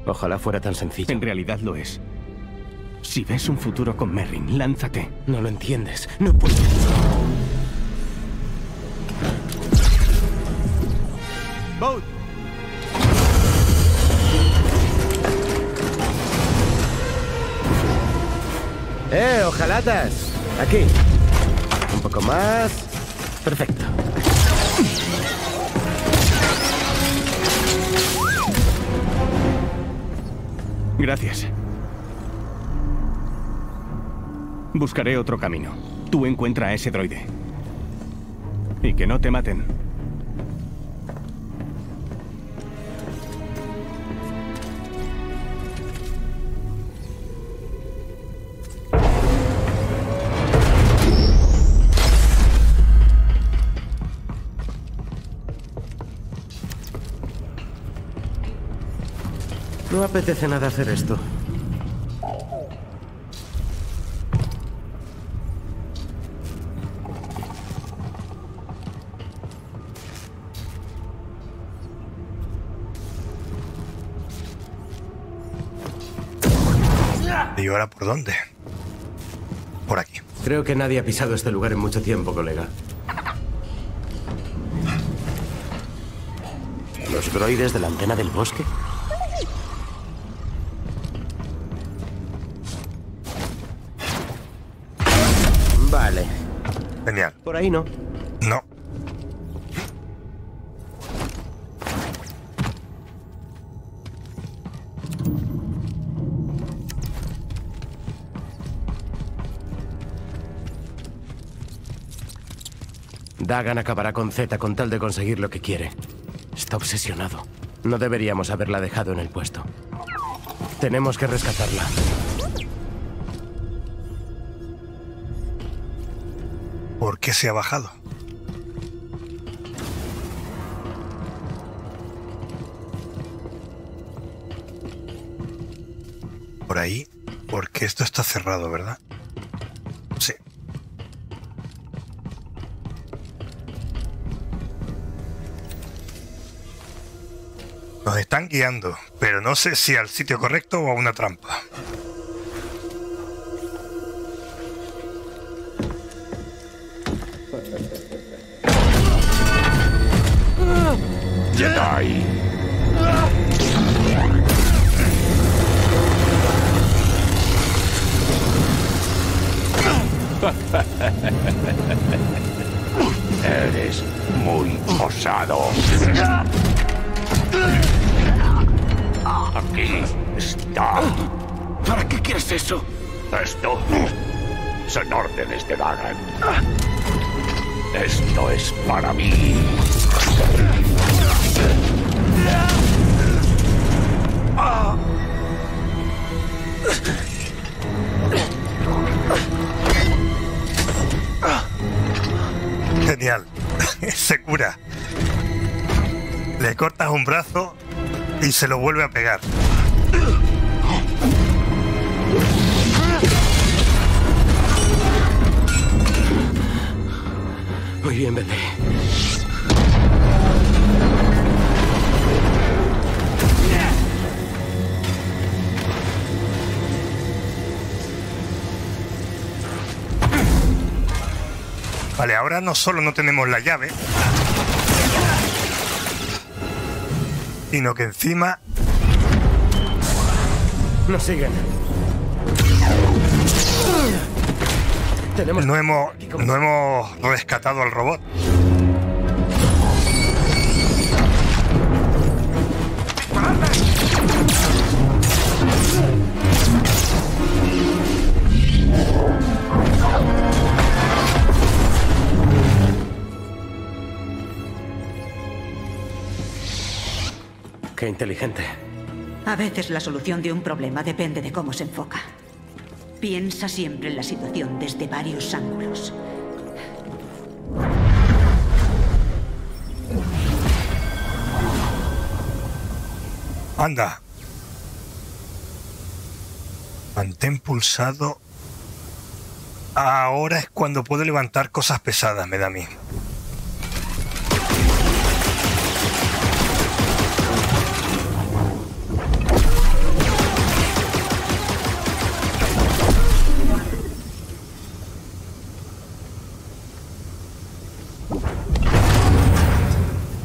Ojalá fuera tan sencillo. En realidad lo es. Si ves un futuro con Merrin, lánzate. No lo entiendes. No puedo. ¡Boat! ¡Eh, ojalatas! Aquí. Un poco más... Perfecto. Gracias. Buscaré otro camino. Tú encuentra a ese droide. Y que no te maten. No apetece nada hacer esto. ¿Y ahora por dónde? Por aquí. Creo que nadie ha pisado este lugar en mucho tiempo, colega. ¿Los droides de la antena del bosque? Vale. Genial. Por ahí no. No. Dagan acabará con Zeta con tal de conseguir lo que quiere. Está obsesionado. No deberíamos haberla dejado en el puesto. Tenemos que rescatarla. ¿Por qué se ha bajado? Por ahí, porque esto está cerrado, ¿verdad? Sí. Nos están guiando, pero no sé si al sitio correcto o a una trampa. Jedi. Eres muy osado. Aquí está. ¿Para qué quieres eso? Esto son órdenes de Dagan. Esto es para mí. Genial. Se cura. Le cortas un brazo y se lo vuelve a pegar. Muy bien, B D. Vale, ahora no solo no tenemos la llave, sino que encima nos siguen. Tenemos no hemos, no hemos rescatado al robot. Qué inteligente. A veces la solución de un problema depende de cómo se enfoca. Piensa siempre en la situación desde varios ángulos. Anda. Mantén pulsado. Ahora es cuando puedo levantar cosas pesadas, me da a mí.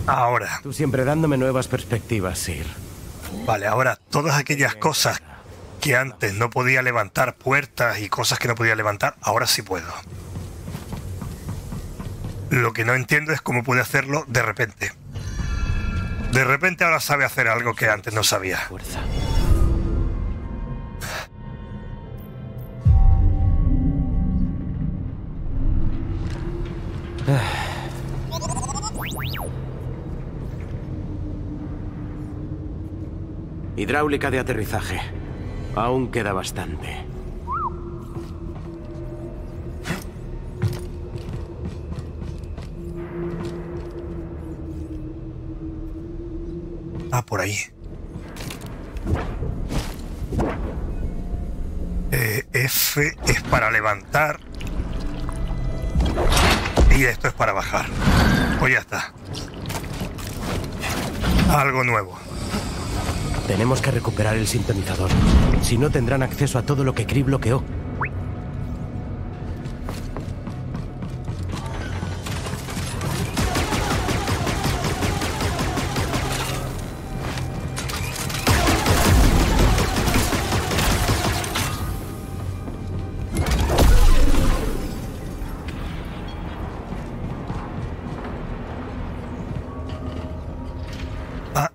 Ahora. Tú siempre dándome nuevas perspectivas, Sir. Vale, ahora todas aquellas cosas que antes no podía levantar, puertas y cosas que no podía levantar, ahora sí puedo. Lo que no entiendo es cómo puede hacerlo de repente. De repente ahora sabe hacer algo que antes no sabía. Fuerza. Hidráulica de aterrizaje. Aún queda bastante. Ah, por ahí. Eh, F es para levantar. Y esto es para bajar. Pues ya está. Algo nuevo. Tenemos que recuperar el sintonizador. Si no, tendrán acceso a todo lo que Khri bloqueó.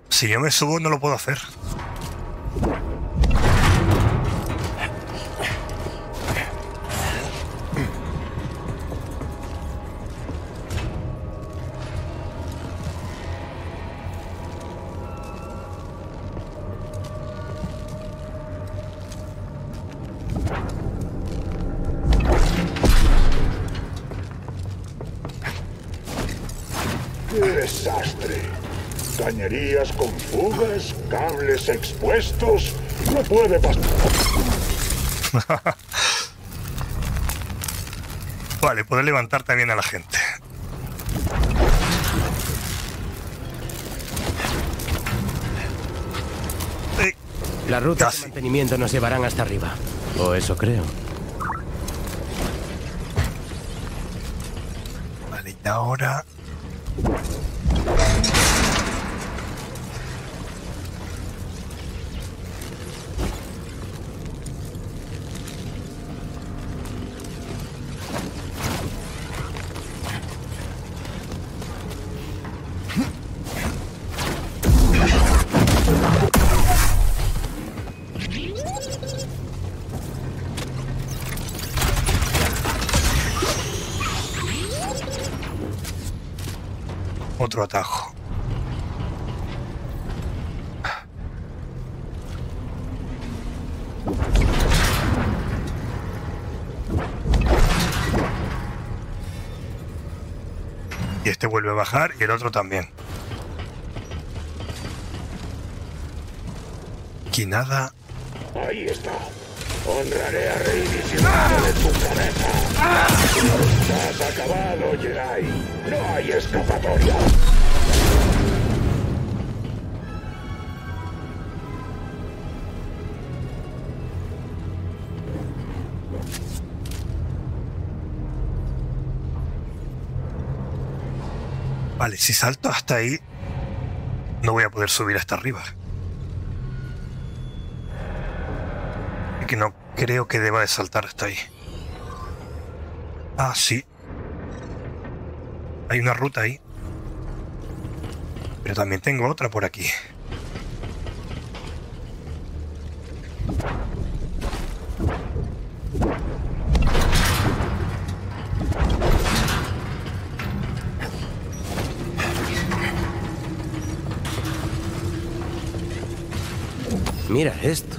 Si yo me subo, no lo puedo hacer. Con fugas, cables expuestos, no puede pasar. Vale, puedes levantarte bien a la gente. Las rutas de mantenimiento nos llevarán hasta arriba. O eso creo. Vale, y ahora... Otro atajo. Y este vuelve a bajar y el otro también. Aquí nada. Ahí está. Honraré a Rayvis y ¡ah! De tu cabeza. ¡Ah! No estás acabado, Jedi. No hay escapatoria. Vale, si salto hasta ahí, no voy a poder subir hasta arriba. Que no creo que deba de saltar hasta ahí. Ah, sí. Hay una ruta ahí. Pero también tengo otra por aquí. Mira esto.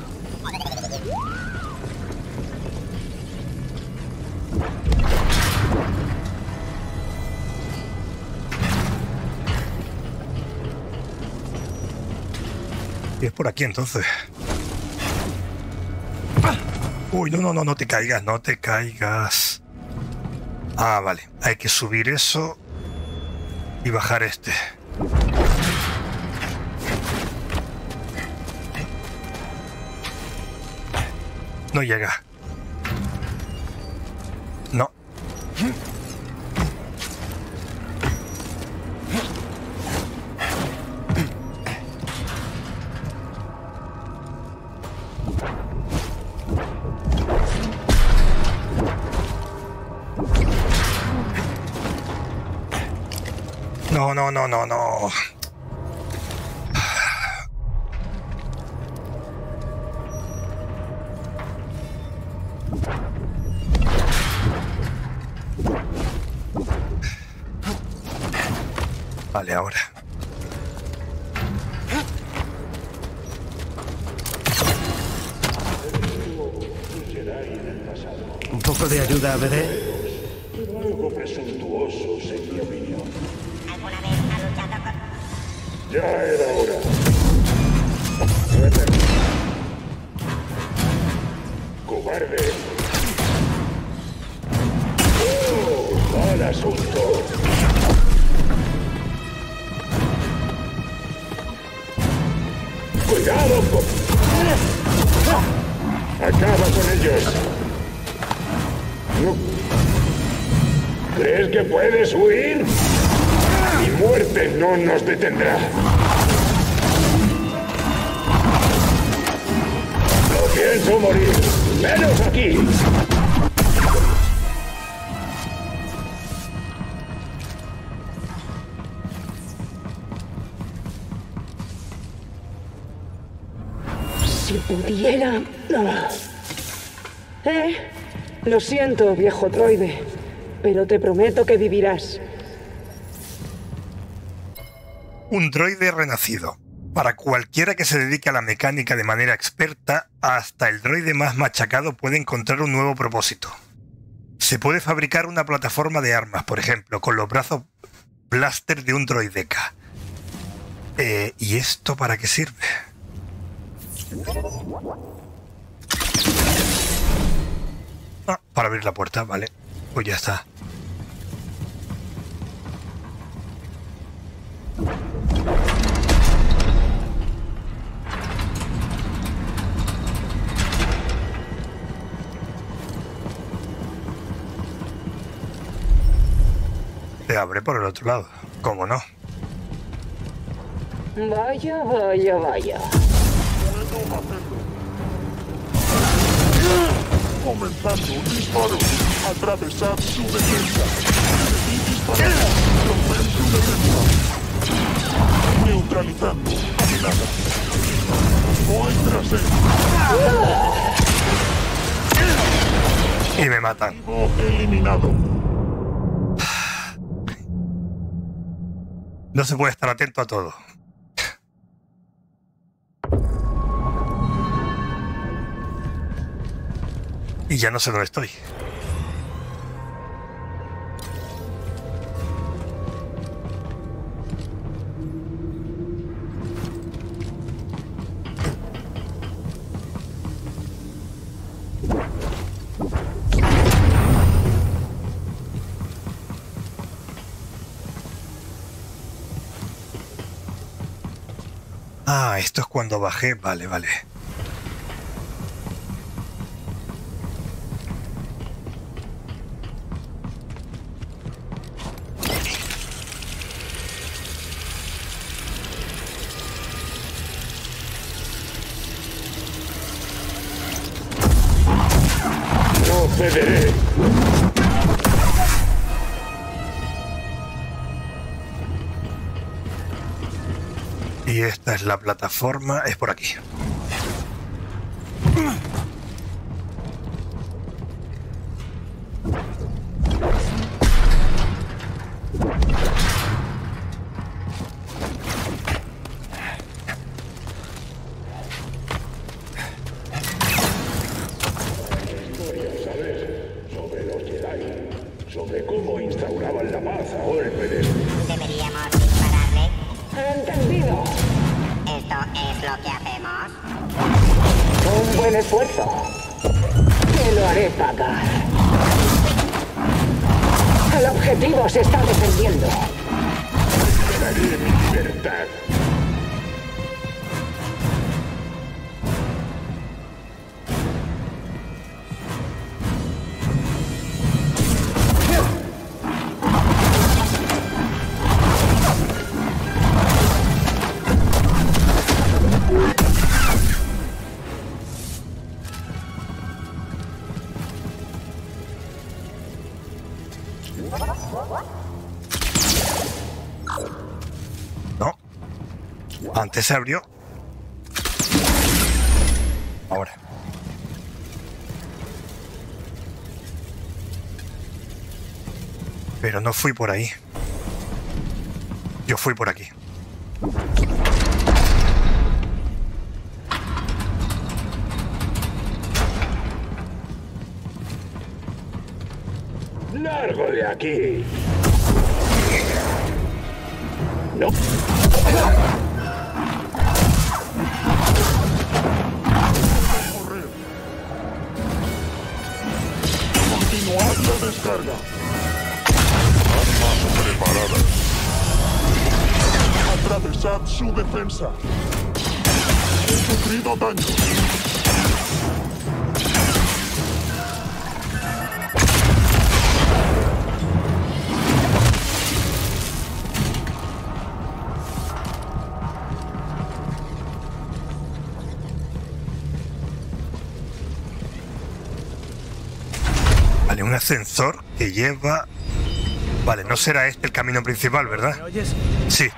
Y es por aquí entonces. Uy, no, no, no, no te caigas, no te caigas. Ah, vale. Hay que subir eso y bajar este. No llega. No. No, no, no, no, no. Vale, ahora. Un poco de ayuda, B D. Ya era hora. ¡Cobarde! ¡Oh, mal asunto! ¡Cuidado con... Acaba con ellos. No. ¿Crees que puedes huir? Mi muerte no nos detendrá. No pienso morir. Menos aquí. Si pudiera... ¿Eh? Lo siento, viejo droide, pero te prometo que vivirás. Un droide renacido. Para cualquiera que se dedique a la mecánica de manera experta, hasta el droide más machacado puede encontrar un nuevo propósito. Se puede fabricar una plataforma de armas, por ejemplo, con los brazos blaster de un droideka. Eh, ¿Y esto para qué sirve? Ah, para abrir la puerta, vale. Pues ya está. Se abre por el otro lado, ¿cómo no? Vaya, vaya, vaya. Comenzando un disparo, atravesar su defensa. Y disparar, romper su defensa. Neutralizando, amenaza. Voy tras él. Y me matan. Eliminado. No se puede estar atento a todo. Y ya no sé dónde estoy. Ah, esto es cuando bajé. Vale, vale. Y esta es la plataforma, es por aquí. Se abrió. Ahora. Pero no fui por ahí. Yo fui por aquí. ¡Largo de aquí! No. Descarga. Armas preparadas. Atravesad su defensa. He sufrido daño. Vale, un ascensor que lleva... Vale, no será este el camino principal, ¿verdad? ¿Me oyes? Sí.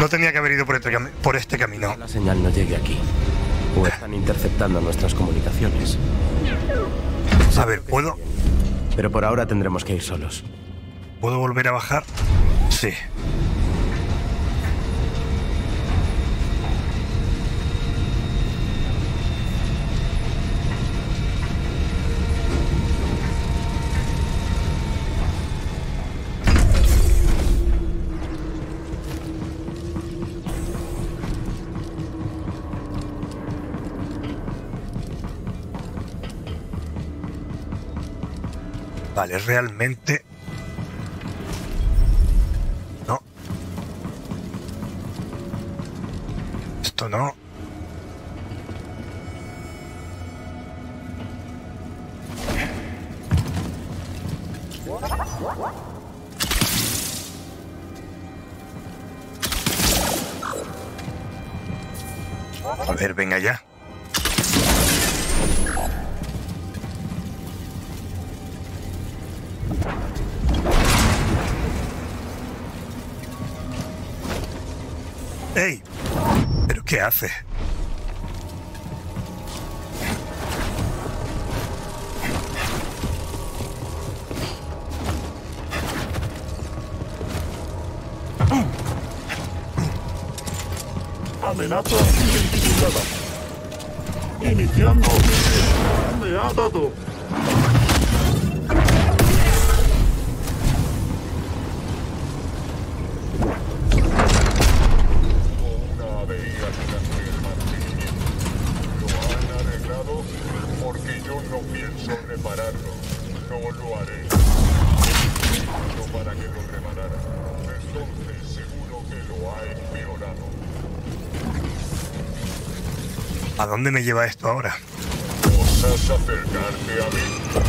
No tenía que haber ido por este, por este camino. La señal no llegue aquí. O están interceptando nuestras comunicaciones. A ver, ¿puedo? Pero por ahora tendremos que ir solos. ¿Puedo volver a bajar? Sí. Vale, realmente... No. Esto no. A ver, venga ya. ¡Ey! ¿Pero qué hace? Amenaza identificada. Iniciando de atado. ¿A dónde me lleva esto ahora? ¿Osas acercarte a mí?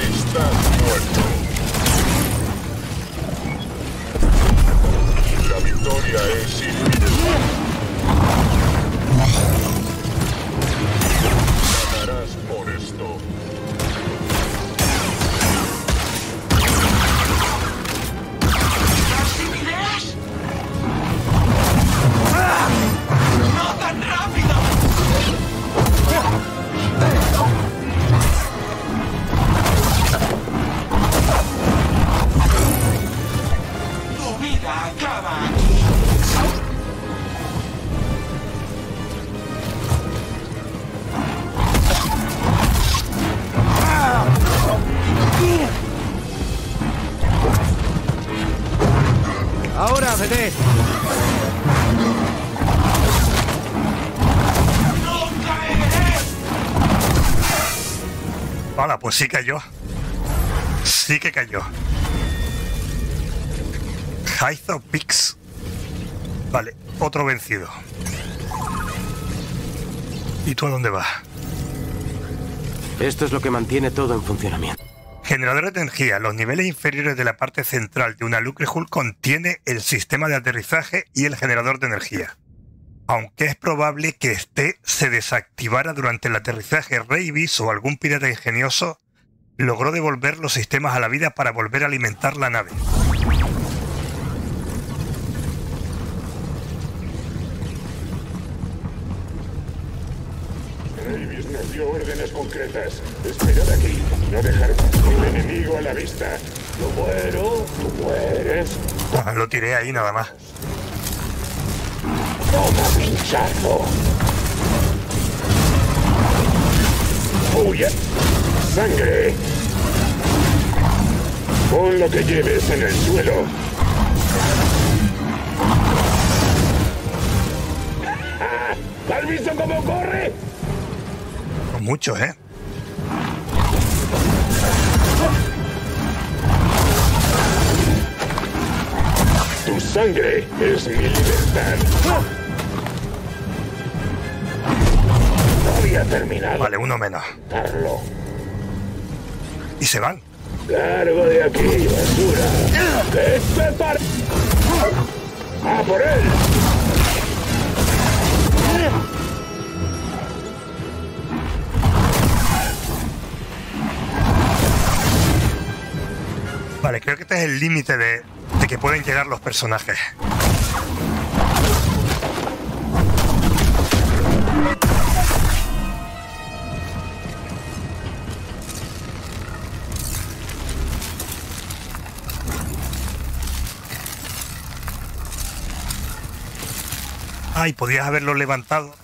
Estás muerto. La victoria es inminente. Ganarás por esto. ¡Ahora, B D! ¡No caeré! Hola, pues sí cayó. Sí que cayó. Haizo Pix. Vale, otro vencido. ¿Y tú a dónde vas? Esto es lo que mantiene todo en funcionamiento. Generadores de energía. Los niveles inferiores de la parte central de una Lucrehulk contiene el sistema de aterrizaje y el generador de energía. Aunque es probable que este se desactivara durante el aterrizaje, Rayvis o algún pirata ingenioso logró devolver los sistemas a la vida para volver a alimentar la nave. Rayvis nos dio órdenes concretas. Esperad aquí, no dejar el enemigo a la vista. No muero, tú mueres. Ah, lo tiré ahí nada más. Toma, pinchazo. ¡Huye! ¡Sangre! Pon lo que lleves en el suelo. ¿Has visto cómo corre? Muchos, ¿eh? Tu sangre es mi libertad. No había terminado. Vale, uno menos. Carlo. Y se van. Largo de aquí, basura. ¡Que se pare! ¡A por él! Vale, creo que este es el límite de, de que pueden llegar los personajes. Ay, podías haberlo levantado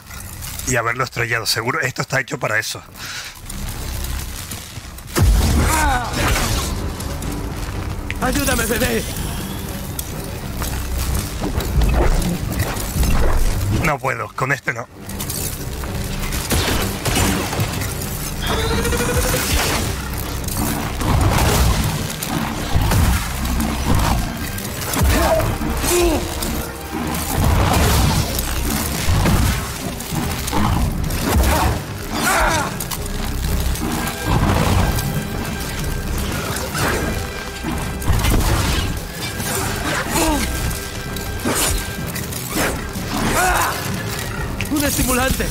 y haberlo estrellado. Seguro esto está hecho para eso. ¡Ayúdame, B D! No puedo, con este no. Estimulante.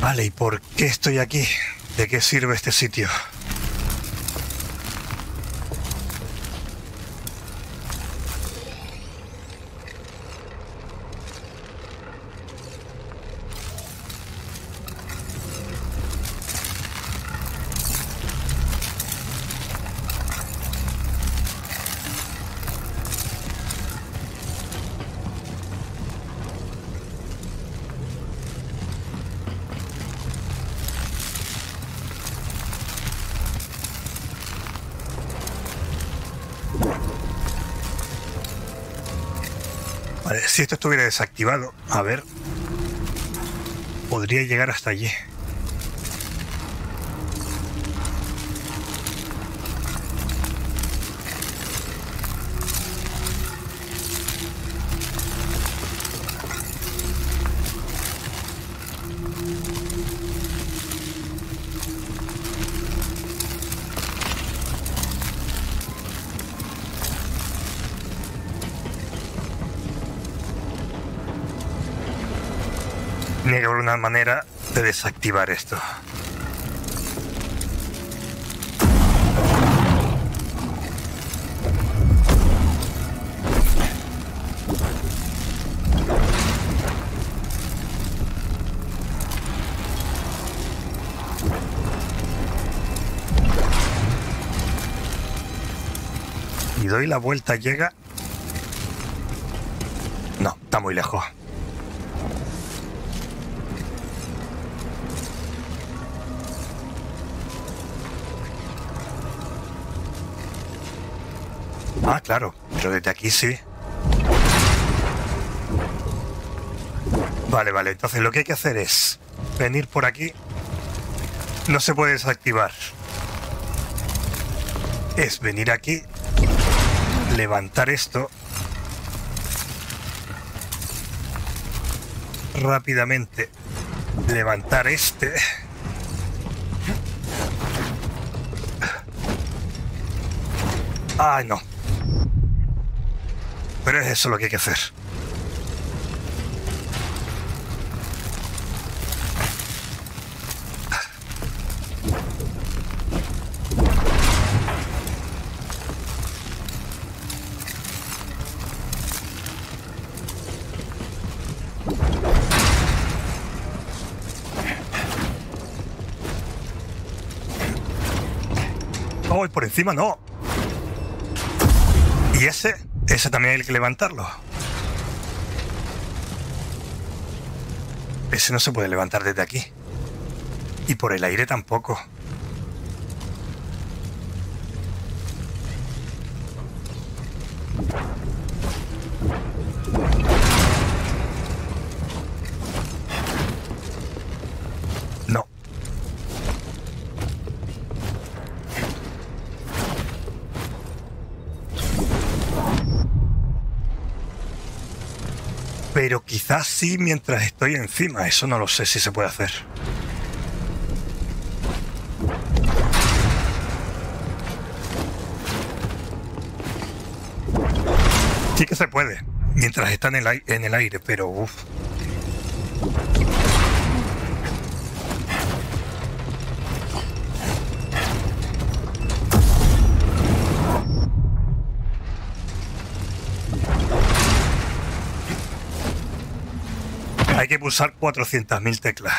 Vale, ¿y por qué estoy aquí? ¿De qué sirve este sitio? Si esto estuviera desactivado, a ver, podría llegar hasta allí. Tiene que haber una manera de desactivar esto. Y doy la vuelta, llega... No, está muy lejos. Ah, claro, pero desde aquí sí. Vale, vale, entonces lo que hay que hacer es venir por aquí. No se puede desactivar. Es venir aquí, levantar esto rápidamente, levantar este. Ah, no. Pero es eso lo que hay que hacer. Oh, y por encima no. Y ese... Ese también hay que levantarlo. Ese no se puede levantar desde aquí. Y por el aire tampoco. No. Pero quizás sí mientras estoy encima. Eso no lo sé si se puede hacer. Sí que se puede, mientras están en el, en el aire, pero uff. Hay que pulsar cuatrocientas mil teclas.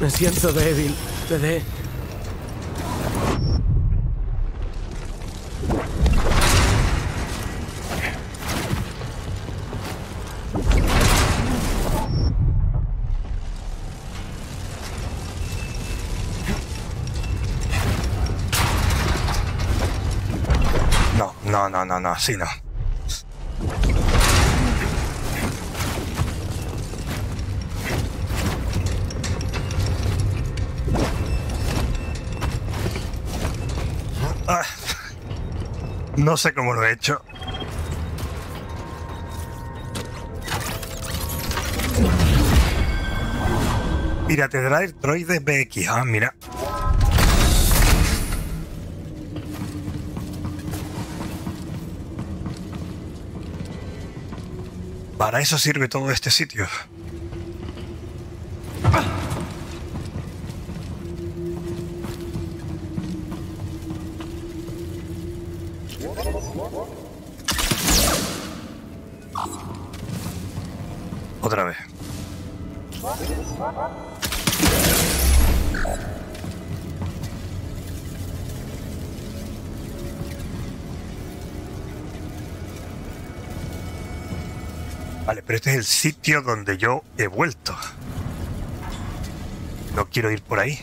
Me siento débil, B D. No, no, no, no, no, así no. No sé cómo lo he hecho. Mira, te trae el droides B X. Ah, mira. Para eso sirve todo este sitio. Otra vez. Vale, pero este es el sitio donde yo he vuelto. No quiero ir por ahí.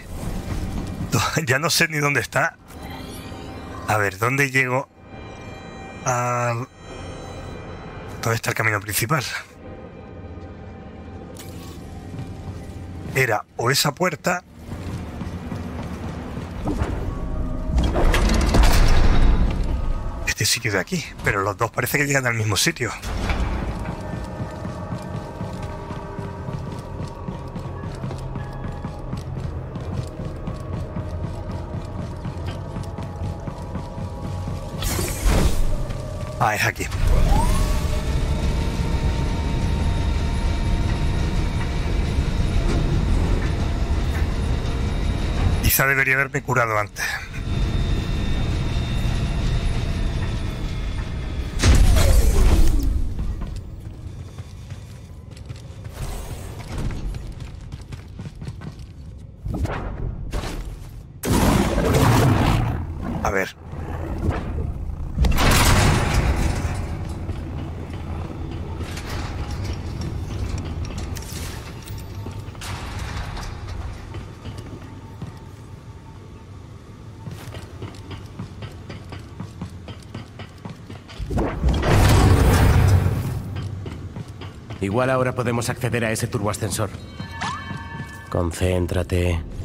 Ya no sé ni dónde está. A ver, ¿dónde llego? Al... ¿Dónde está el camino principal? Era o esa puerta este sitio de aquí, pero los dos parece que llegan al mismo sitio. Ah, es aquí. Quizá debería haberme curado antes. A ver. Igual ahora podemos acceder a ese turboascensor. Concéntrate.